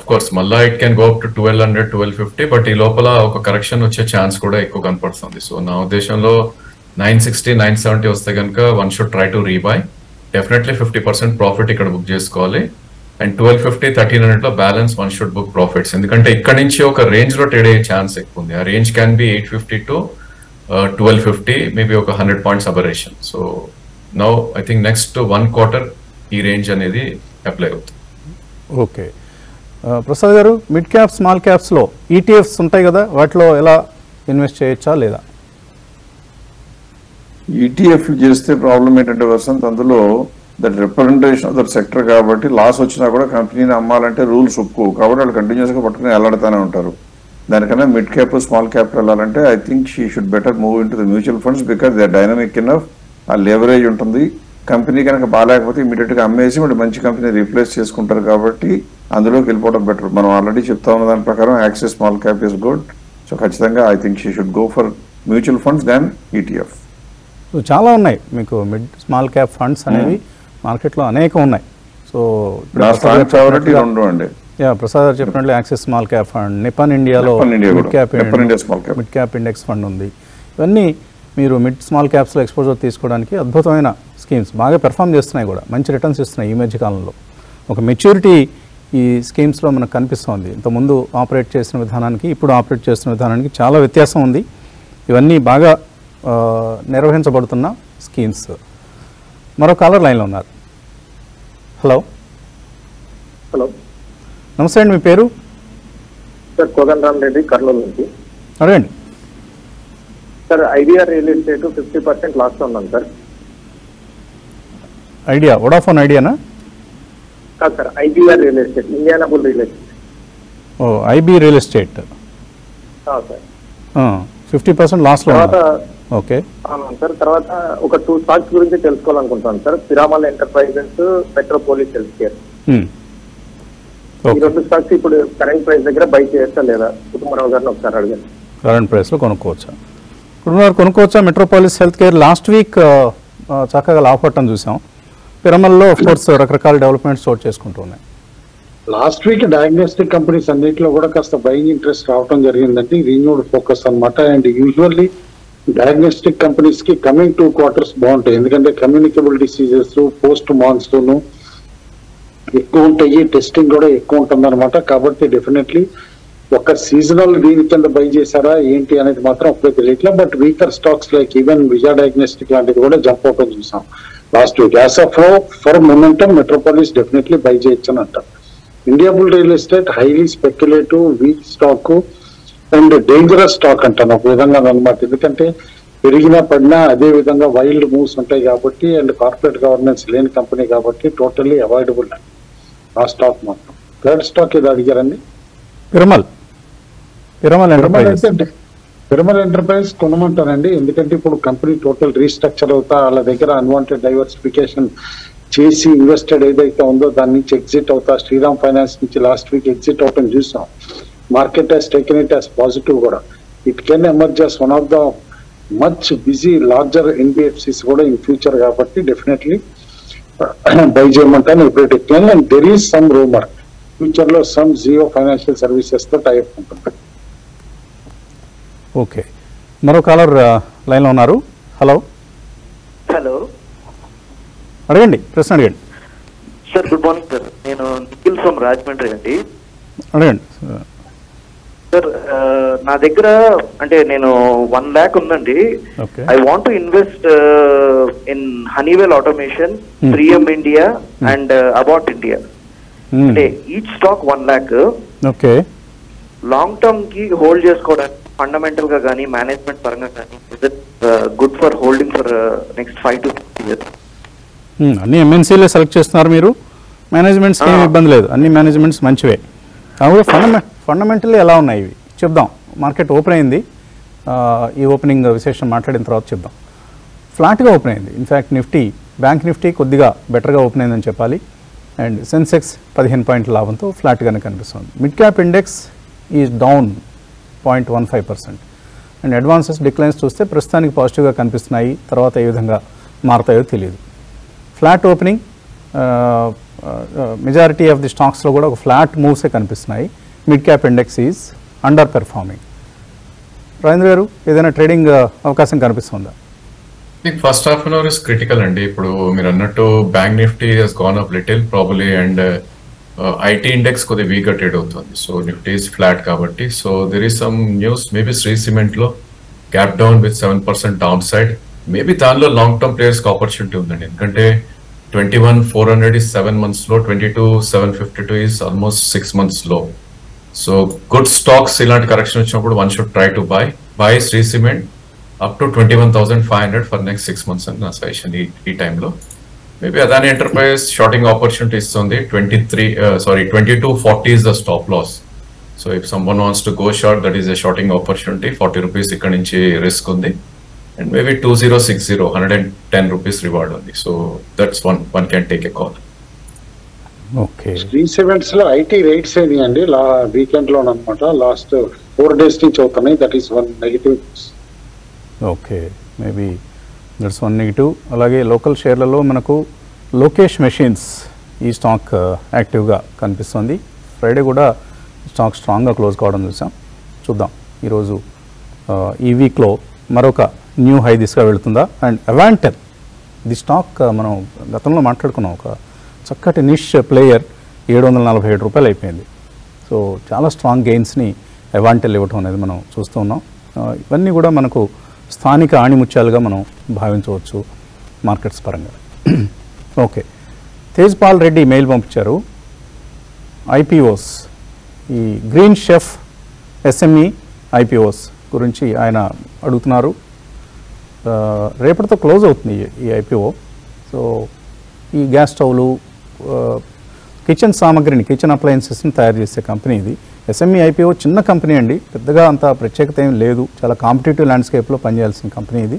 అఫ్ కోర్స్ మళ్ళీ it can go up to 1200-1250, but ఈ లోపల ఒక కరెక్షన్ వచ్చే ఛాన్స్ కూడా ఎక్కువ కనపడుతుంది. సో నా ఉద్దేశంలో 960-970 వస్తే కనుక one should try to rebuy. Definitely 50% profit ఇక్కడ బుక్ చేసుకోవాలి. అండ్ 1250-1300 లో balance one should book profits. ఎందుకంటే ఇక్కడ నుంచి ఒక రేంజ్ లో ట్రేడ్ అయ్యే ఛాన్స్ ఎక్కువ ఉంది. ఆ range can be 850 to 1250, maybe ఒక 100 points aberration. So now I think next 1 quarter ఈ రేంజ్ అనేది అప్లై అవుతుంది. ఓకే ప్రసాద్ గారు, మిడ్ క్యాప్ స్మాల్ క్యాప్స్ లో ఈటీఎఫ్స్ ఉంటాయి కదా, వాటిలో ఎలా ఇన్వెస్ట్ చేయొచ్చా లేదా? ఈటీఎఫ్లు చేస్తే ప్రాబ్లం ఏంటంటే వసంత్, అందులో that representation of that sector కాబట్టి లాస్ వచ్చినా కూడా కంపెనీని అమ్మాలంటే రూల్స్ ఒప్పుకోవు, కాబట్టి వాళ్ళు కంటిన్యూస్గా పట్టుకుని వెళ్ళాడుతూనే ఉంటారు. దానికన్నా మిడ్ క్యాప్ స్మాల్ క్యాప్లు వెళ్ళాలంటే I think she should better move in to the mutual funds, because they are dynamic enough. ఆ లెవరేజ్ ఉంటుంది, కంపెనీ కనుక బాగాలేకపోతే ఇమీడియట్గా అమ్మేసి వాళ్ళు మంచి కంపెనీ రీప్లేస్ చేసుకుంటారు, కాబట్టి అందులోకి వెళ్ళిపోవడం బెటర్. మనం ఆల్రెడీ చెప్తా ఉన్న దాని ప్రకారం Axis small cap is good. So ఖచ్చితంగా I think she should go for mutual funds than ETF. So చాలా ఉన్నాయి మీకు మిడ్ స్మాల్ క్యాప్ ఫండ్స్ అనేవి మార్కెట్లో అనేకం ఉన్నాయి. సో ప్రసాద్ గారు చెప్పినట్లు Axis small cap fund, Nippon ఇండియాలో మిడ్ క్యాప్ ఇండెక్స్ ఫండ్ ఉంది. ఇవన్నీ మీరు మిడ్ స్మాల్ క్యాప్స్లో ఎక్స్పోజర్ తీసుకోవడానికి అద్భుతమైన స్కీమ్స్, బాగా పెర్ఫామ్ చేస్తున్నాయి కూడా, మంచి రిటర్న్స్ ఇస్తున్నాయి ఈ మధ్యకాలంలో. ఒక మెచ్యూరిటీ ఈ స్కీమ్స్లో మనకు కనిపిస్తుంది. ఇంతకుముందు ఆపరేట్ చేసిన విధానానికి ఇప్పుడు ఆపరేట్ చేసిన విధానానికి చాలా వ్యత్యాసం ఉంది. ఇవన్నీ బాగా నిర్వహించబడుతున్న స్కీమ్స్. మరో కాలర్ లైన్లో ఉన్నారు. హలో హలో, నమస్తే అండి, మీ పేరు? సార్ కోదండ రామ్ రెడ్డి, కర్నూలు నుంచి. అడగండి sir. Idea real estate 50% loss ఉన్నాను సార్. ఐడియా వొడాఫోన్ ఐడియానా? కాదు sir, IBR real estate, ఇండియానాబుల్ real estate. ఓ, IB real estate. Sir 50% loss లో ఉన్నారు. ఓకే సార్, తర్వాత ఒక 2 స్టాక్స్ గురించి తెలుసుకోవాలనుకుంటున్నాను sir. Piramal enterprises, Metropolis health care. current price దగ్గర బై చేయొచ్చా లేదా కుటుంబరావు గారిని ఒకసారి అడగండి. కరెంట్ ప్రైస్లో కొనుక్కోవచ్చా? ఇప్పుడున్నారు కొనుక్కోవచ్చా? Metropolis health care last week చక్కగా లాభపట్టం చూసాం. పిరమల్లో ఆఫ్ కోర్స్ రకరకాల డెవలప్మెంట్స్ చోటు చేసుకుంటూ ఉన్నాయి. లాస్ట్ వీక్ డయాగ్నోస్టిక్ కంపెనీస్ అన్నింటిలో కూడా కాస్త బయింగ్ ఇంట్రెస్ట్ రావడం జరిగిందండి. రీన్యూడ్ ఫోకస్ అనమాట. అండ్ యూజువల్లీ డయాగ్నోస్టిక్ కంపెనీస్ కి కమింగ్ 2 quarters బాగుంటాయి, ఎందుకంటే కమ్యూనికబుల్ డిసీజెస్ పోస్ట్ మాన్సూన్ ఎక్కువ ఉంటాయి, టెస్టింగ్ కూడా ఎక్కువ ఉంటుంది అనమాట. కాబట్టి డెఫినెట్లీ ఒక సీజనల్ దీని కింద బై చేశారా ఏంటి అనేది మాత్రం అప్పుడే తెలియట్లేదు. But weaker stocks like even Vijaya diagnostic లాంటిది కూడా జంప్ అవుట్ చూసాం last week. As of for momentum Metropolis definitely buy చేయొచ్చు అని అంటారు. India bull real estate highly speculative weak stock and dangerous stock అంటాను ఒక విధంగా అనమాట, ఎందుకంటే పెరిగినా పడినా అదే విధంగా వైల్డ్ మూవ్స్ ఉంటాయి కాబట్టి, అండ్ కార్పొరేట్ గవర్నెన్స్ లేని కంపెనీ కాబట్టి టోటల్లీ అవాయిడబుల్ అండి ఆ స్టాక్ మాత్రం. థర్డ్ స్టాక్ ఏదో అడిగారండి. పిరమల్ ఎంటర్ప్రైజ్ కొనమంటానండి, ఎందుకంటే ఇప్పుడు కంపెనీ టోటల్ రీస్ట్రక్చర్ అవుతా వాళ్ళ దగ్గర అన్వాంటెడ్ డైవర్సిఫికేషన్ చేసి ఇన్వెస్టెడ్ ఏదైతే ఉందో దాని నుంచి ఎగ్జిట్ అవుతా. శ్రీరామ్ ఫైనాన్స్ నుంచి లాస్ట్ వీక్ ఎగ్జిట్ అవటం చూసాం. Market has taken it as positive కూడా. It can emerge as one of the much busy larger NBFCs కూడా ఇన్ ఫ్యూచర్, కాబట్టి డెఫినెట్లీ బై చేయమంటాను ఎప్పుడే technical. And there is some rumour future లో some Jio financial services తో type ఉంటుంది. Okay, మరో caller line లో ఉన్నారు. హలో హలో అడగండి, ప్రశ్న అడగండి సార్. గుడ్ మార్నింగ్ సార్, నేను నిఖిల్ సోమ్ రాజమండ్రి అండి. అడగండి సార్. నా దగ్గర అంటే నేను 1 lakh ఉందండి. I want to invest in Honeywell automation, 3M India and Abbott India. అంటే each stock 1 lakh. Okay, long term కి హోల్డ్ చేసుకోవడానికి ఫండమెంటల్ గా కానీ మేనేజ్మెంట్ పరంగా కానీ is it good for holding for next 5 to 6 years? అన్ని ఎంఎన్సీలే సెలెక్ట్ చేస్తున్నారు మీరు, మేనేజ్మెంట్స్కి ఏమి ఇబ్బంది లేదు, అన్ని మేనేజ్మెంట్స్ మంచివే. కాకపోతే ఫండమెంటల్లీ ఎలా ఉన్నాయి ఇవి చెప్దాం. మార్కెట్ ఓపెన్ అయింది, ఈ ఓపెనింగ్ విశేషం మాట్లాడిన తర్వాత చెప్దాం. ఫ్లాట్గా ఓపెన్ అయింది. ఇన్ఫ్యాక్ట్ నిఫ్టీ, బ్యాంక్ నిఫ్టీ కొద్దిగా బెటర్గా ఓపెన్ అయిందని చెప్పాలి. అండ్ సెన్సెక్స్ 15 పాయింట్ల లాభంతో ఫ్లాట్గానే కనిపిస్తుంది. Mid cap index is down 0.15%. And advances declines చూస్తే ప్రస్తుతానికి పాజిటివ్గా కనిపిస్తున్నాయి, తర్వాత ఏ విధంగా మారుతాయో తెలియదు. Flat opening, majority of the స్టాక్స్లో కూడా ఒక ఫ్లాట్ మూవ్సే కనిపిస్తున్నాయి. Mid cap index is under performing. Rajendra గారు, ఏదైనా ట్రేడింగ్ అవకాశం కనిపిస్తుందా? First half an hour is critical అండి. ఇప్పుడు మీరు అన్నట్టు bank Nifty has gone up little probably, and IT index కొద్దిగా వీక్గా ట్రేడ్ అవుతుంది. సో నిఫ్టీ ఇస్ ఫ్లాట్ కాబట్టి, so there is some news maybe Shree సిమెంట్లో gap down with 7% down side. Maybe దానిలో లాంగ్ టర్మ్ ప్లేయర్స్కి ఆపర్చునిటీ ఉందండి, ఎందుకంటే 21,400 is 7 months low, 22,752 is almost 6 months low. So good stocks ఇలాంటి కరెక్షన్ వచ్చినప్పుడు one should try to buy Shree cement up to 21,500 for next 6 months అని నా suggestion ఈ టైంలో. Maybe Adani enterprise shorting opportunity ఇస్తుంది. 2240 is the stop loss. So if someone wants to go short, that is a shorting opportunity. ₹40 ఇక్కడ నుంచి risk ఉంది. And maybe 2060, ₹110 reward only. So that's one can take a call. Okay. These events lo IT rates ani andi la weekend lo anamata last 4 days ni choutunnayi. That is one negative. Okay, maybe that's one negative. Alage local share lallo manaku Lokesh Machines ee stock active ga kanipistundi. Friday kuda stock strong ga close kavadam chusam. Chuddam ee roju ee week lo maroka new high దిశగా వెళుతుందా. And Avantel, the stock మనం గతంలో మాట్లాడుకున్నాం, ఒక చక్కటి నిష్ player, ₹747 అయిపోయింది. So చాలా strong గెయిన్స్ని Avantel ఇవ్వటం అనేది మనం చూస్తూ ఉన్నాం. ఇవన్నీ కూడా మనకు స్థానిక ఆణిముత్యాలుగా మనం భావించవచ్చు మార్కెట్స్ పరంగా. ఓకే, తేజ్పాల్ రెడ్డి మెయిల్ పంపించారు. ఐపీఓస్, ఈ గ్రీన్ షెఫ్ SME IPOs గురించి ఆయన అడుగుతున్నారు. రేపటితో క్లోజ్ అవుతుంది ఈ IPO. సో ఈ గ్యాస్ స్టవ్లు, కిచెన్ సామాగ్రిని, కిచెన్ అప్లయన్సెస్ని తయారు చేసే కంపెనీ ఇది. SME IPO చిన్న కంపెనీ అండి, పెద్దగా అంత ప్రత్యేకత ఏం లేదు. చాలా కాంపిటేటివ్ ల్యాండ్స్కేప్లో పనిచేయాల్సిన కంపెనీ ఇది.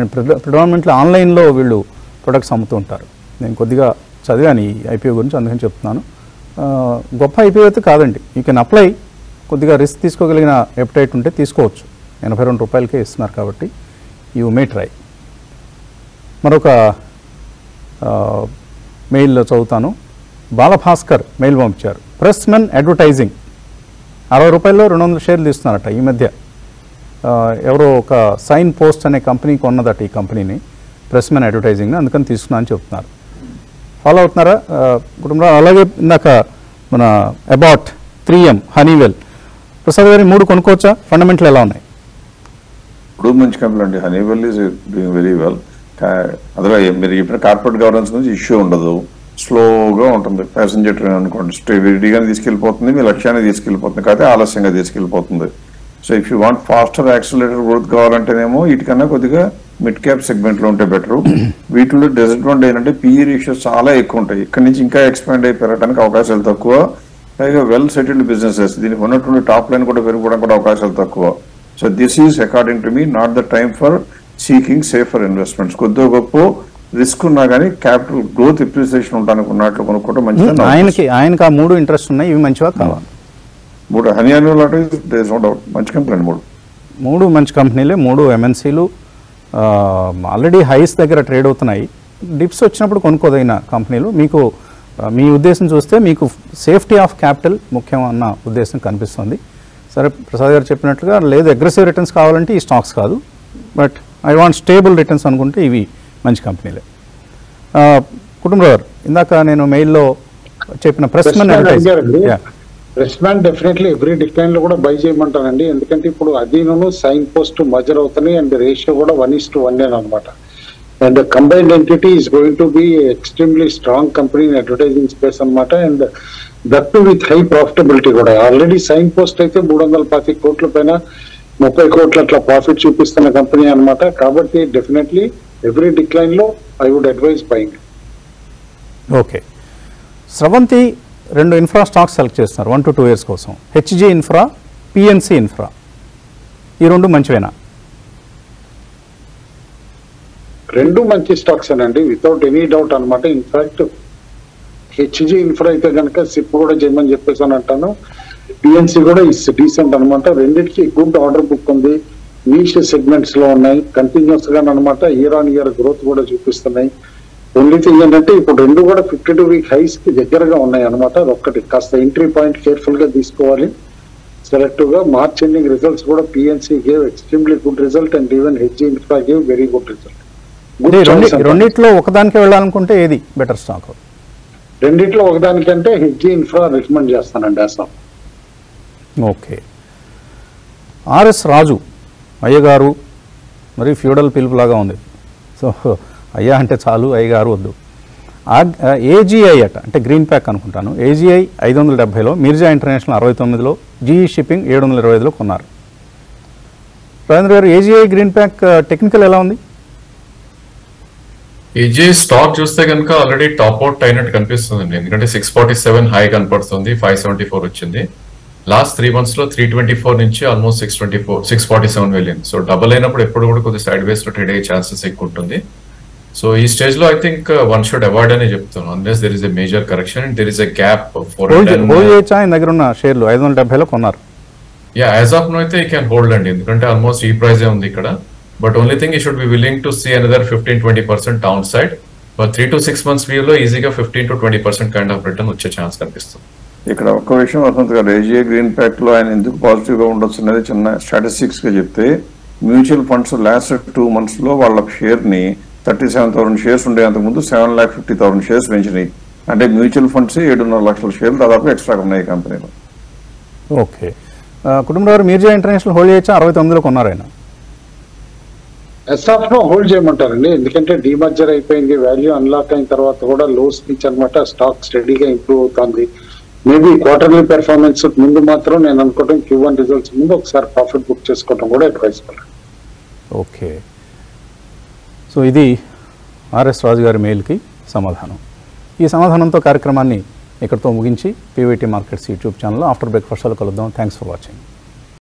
అండ్ ప్రిడామినెంట్లీ ఆన్లైన్లో వీళ్ళు ప్రొడక్ట్స్ అమ్ముతూ ఉంటారు. నేను కొద్దిగా చదివాను ఈ IPO గురించి, అందుకని చెప్తున్నాను. గొప్ప IPO అయితే కాదండి. యూ కెన్ అప్లై, కొద్దిగా రిస్క్ తీసుకోగలిగిన ఎప్టైట్ ఉంటే తీసుకోవచ్చు. 82 రూపాయలకే ఇస్తున్నారు కాబట్టి యూ మే ట్రై. మరొక మెయిల్లో చదువుతాను. బాలభాస్కర్ మెయిల్ పంపించారు. ప్రెస్మెన్ అడ్వర్టైజింగ్ 60 రూపాయల్లో 200 షేర్లు ఇస్తున్నారట ఈ మధ్య. ఎవరో ఒక సైన్ పోస్ట్ అనే కంపెనీ కొన్నదట ఈ కంపెనీని, ప్రెస్మెన్ అడ్వర్టైజింగ్ని, అందుకని తీసుకున్నా అని చెప్తున్నారు. ఫాలో అవుతున్నారా కుటుంబంలో? అలాగే ఇందాక మన అబాట్, 3M, హనీవెల్, ప్రసాద్ గారి మూడు కొనుక్కోవచ్చా? ఫండమెంటల్ ఎలా ఉన్నాయి? ఇప్పుడు మంచి కంపెనీ అండి. Honeywell is doing very well. అందులో మీరు చెప్పిన కార్పొరేట్ గవర్నెన్స్ గురించి ఇష్యూ ఉండదు, స్లోగా ఉంటుంది. ప్యాసింజర్ ట్రైన్ అనుకోండి, స్టెబిలిటీగానే తీసుకెళ్ళిపోతుంది, మీ లక్ష్యాన్ని తీసుకెళ్ళిపోతుంది, కాకపోతే ఆలస్యంగా తీసుకెళ్ళిపోతుంది. So if you want faster accelerator growth కావాలంటేనేమో వీటికన్నా కొద్దిగా మిడ్ క్యాప్ సెగ్మెంట్లో ఉంటే బెటరు. వీటిలో డిసడ్వాంటేజ్ ఏంటంటే పీఈ రేషియోస్ చాలా ఎక్కువ ఉంటాయి. ఇక్కడ నుంచి ఇంకా ఎక్స్పాండ్ అయి పెరగడానికి అవకాశాలు తక్కువ. పైగా వెల్ సెటిల్డ్ బిజినెసెస్, దీనికి ఉన్నటువంటి టాప్ లైన్ కూడా పెరుగుకోవడానికి కూడా అవకాశాలు తక్కువ. So this is according to me not the time for seeking safer investments. కొద్దిగా గొప్ప రిస్క్ ఉన్నా కానీ క్యాపిటల్ గ్రోత్ ఎప్రిసియేషన్ ఉండడానికి ఉన్నట్లు కొనుక్కోవడం మంచిది. ఆయనకి ఆయనకు ఆ మూడు ఇంట్రెస్ట్ ఉన్నాయి, ఇవి మంచివా కావాలి? మూడు హనీ అన్యువల్ మంచి కంపెనీ, మూడు మంచి కంపెనీలే. మూడు MNCలు ఆల్రెడీ హైస్ దగ్గర ట్రేడ్ అవుతున్నాయి. డిప్స్ వచ్చినప్పుడు కొనుక్కోదైన కంపెనీలు. మీకు మీ ఉద్దేశం చూస్తే మీకు సేఫ్టీ ఆఫ్ క్యాపిటల్ ముఖ్యం అన్న ఉద్దేశం కనిపిస్తుంది. సరే, ప్రసాద్ గారు చెప్పినట్లుగా లేదు అగ్రెసివ్ రిటర్న్స్ కావాలంటే ఈ స్టాక్స్ కాదు, but I want stable returns అనుకుంటే ఇవి మంచి కంపెనీలే. కుటుంబరావు గారు, ఇందాక నేను మెయిల్లో చెప్పిన Pressman advertising, Pressman definitely every decline లో కూడా బై చేయమంటానండి. ఎందుకంటే ఇప్పుడు అదీను సైన్ పోస్ట్ మజర్ అవుతున్నాయి అండ్ రేషియో కూడా 1:1 అనమాట. And combined entity is going to be extremely strong company in advertising space అనమాట. And that to with high profitability కూడా. ఆల్రెడీ సైన్ పోస్ట్ అయితే 325 కోట్ల పైన 30 కోట్ల అట్లా ప్రాఫిట్ చూపిస్తున్న కంపెనీ అనమాట. కాబట్టి డెఫినెట్లీ ఎవ్రీ డిక్లైన్ లో I would advise buying. Okay, Sravanthi 2 infra stocks select చేస్తున్నారు 1 to 2 years కోసం. HG ఇన్ఫ్రా, PNC ఇన్ఫ్రా, ఈ 2 మంచివేనా? 2 మంచి స్టాక్స్ అండి, వితౌట్ ఎనీ డౌట్ అనమాట. ఇన్ఫాక్ట్ HG ఇన్ఫ్రా అయితే కనుక సిప్ కూడా చేయమని చెప్పేసి అని అంటాను. PNC కూడా ఇట్స్ డీసెంట్ అనమాట. రెండింటికి గుడ్ ఆర్డర్ బుక్ ఉంది, నీష్ సెగ్మెంట్స్ లో ఉన్నాయి, కంటిన్యూస్ గా అనమాట ఇయర్-ఆన్-ఇయర్ గ్రోత్ కూడా చూపిస్తున్నాయి. ఓన్లీ థింగ్ ఏంటంటే ఇప్పుడు 2 కూడా 52-week హైస్ కి దగ్గరగా ఉన్నాయి అనమాట. అదొక్కటి కాస్త ఎంట్రీ పాయింట్ కేర్ఫుల్ గా తీసుకోవాలి సెలెక్టివ్ గా. మార్చ్ ఎండింగ్ రిజల్ట్స్ కూడా PNC gave extremely good result and even HG infra gave very good result. రెండిట్లో ఒకదానికి వెళ్ళాలనుకుంటే ఏది బెటర్ స్టాక్? రెండిట్లో ఒకదానికంటే HG ఇన్ఫ్రా రికమెండ్ చేస్తానండి అసలు. ఓకే, RS రాజు అయ్యగారు, మరి ఫ్యూడల్ పిలుపులాగా ఉంది. సో అయ్యా అంటే చాలు, అయ్యగారు వద్దు. AGI అట, అంటే గ్రీన్ ప్యాక్ అనుకుంటాను. AGI 570లో, మిర్జా ఇంటర్నేషనల్ 69లో, GE షిప్పింగ్ 725లో కొన్నారు. రాజేంద్ర గారు, AGI గ్రీన్ ప్యాక్ టెక్నికల్ ఎలా ఉంది? AGI స్టాక్ చూస్తే కనుక ఆల్రెడీ టాప్ అవుట్ అయినట్టు కనిపిస్తుంది. ఎందుకంటే 647 హై కనపడుతుంది, 574 వచ్చింది. లాస్ట్ 3 months లో 324 నుంచి ఆల్మోస్ట్ 647 వెళ్ళింది. సో డబల్ అయినప్పుడు ఎప్పుడు కూడా కొద్దిగా సైడ్ వేస్ లో ట్రేడ్ అయ్యే ఛాన్సెస్ ఎక్కువ ఉంటుంది. సో ఈ స్టేజ్ లో I think one should avoid అని చెప్తాను, unless there is a major correction and there is a gap for దగ్గర ఉన్న షేర్లు 570లో కొన్నారు. యా, యాజ్ ఆఫ్ నో అయితే యూ క్యాన్ హోల్డ్ అండి, ఎందుకంటే ఆల్మోస్ట్ ఈ ప్రైస్ ఏ ఉంది ఇక్కడ. But only thing you should be willing to see another 15-20% down side. But 3 to 6 months వీలో ఈజీగా 15-20% కైండ్ ఆఫ్ రిటర్న్ వచ్చే ఛాన్స్ కనిపిస్తుంది. ఇక్కడ ఒక్క విషయం వసంత్ గారు, AGI గ్రీన్ ప్యాక్ లో ఆయన ఎందుకు పాజిటివ్ గా ఉండొచ్చు అనేది చిన్న స్టాటిస్టిక్స్ గా చెప్తే, మ్యూచువల్ ఫండ్స్ లాస్ట్ 2 months లో వాళ్ళ షేర్ ని 37,000 shares ఉండే అంతకుముందు 7,50,000 shares పెంచినాయి. అంటే మ్యూచువల్ ఫండ్స్ 7.5 లక్షల షేర్లు దాదాపు ఎక్స్ట్రా ఉన్నాయి కంపెనీలో. Okay, Kutumbarao, Mirza international hold చేయొచ్చు? 69లో కొన్నారు ఆయన. ఎస్ఆఫ్ లో హోల్డ్ చేయమంటారండి, ఎందుకంటే డిమర్జర్ అయిపోయింది, వాల్యూ అన్లాక్ అయిన తర్వాత కూడా లోస్ నుంచి అనమాట స్టాక్ స్టడీగా ఇంప్రూవ్ అవుతుంది. మేబీ క్వార్టర్లీ పెర్ఫార్మెన్స్ ముందు మాత్రం నేను అనుకోవడం Q1 రిజల్ట్స్ ముందు ఒకసారి ప్రాఫిట్ బుక్ చేసుకోవడం కూడా అడ్వైజబుల్. ఓకే, సో ఇది RS రాజు గారి మెయిల్కి సమాధానం. ఈ సమాధానంతో కార్యక్రమాన్ని ఇక్కడితో ముగించి PVT మార్కెట్స్ యూట్యూబ్ ఛానల్లో ఆఫ్టర్ బ్రేక్ఫాస్ట్లో కలుద్దాం. Thanks for watching.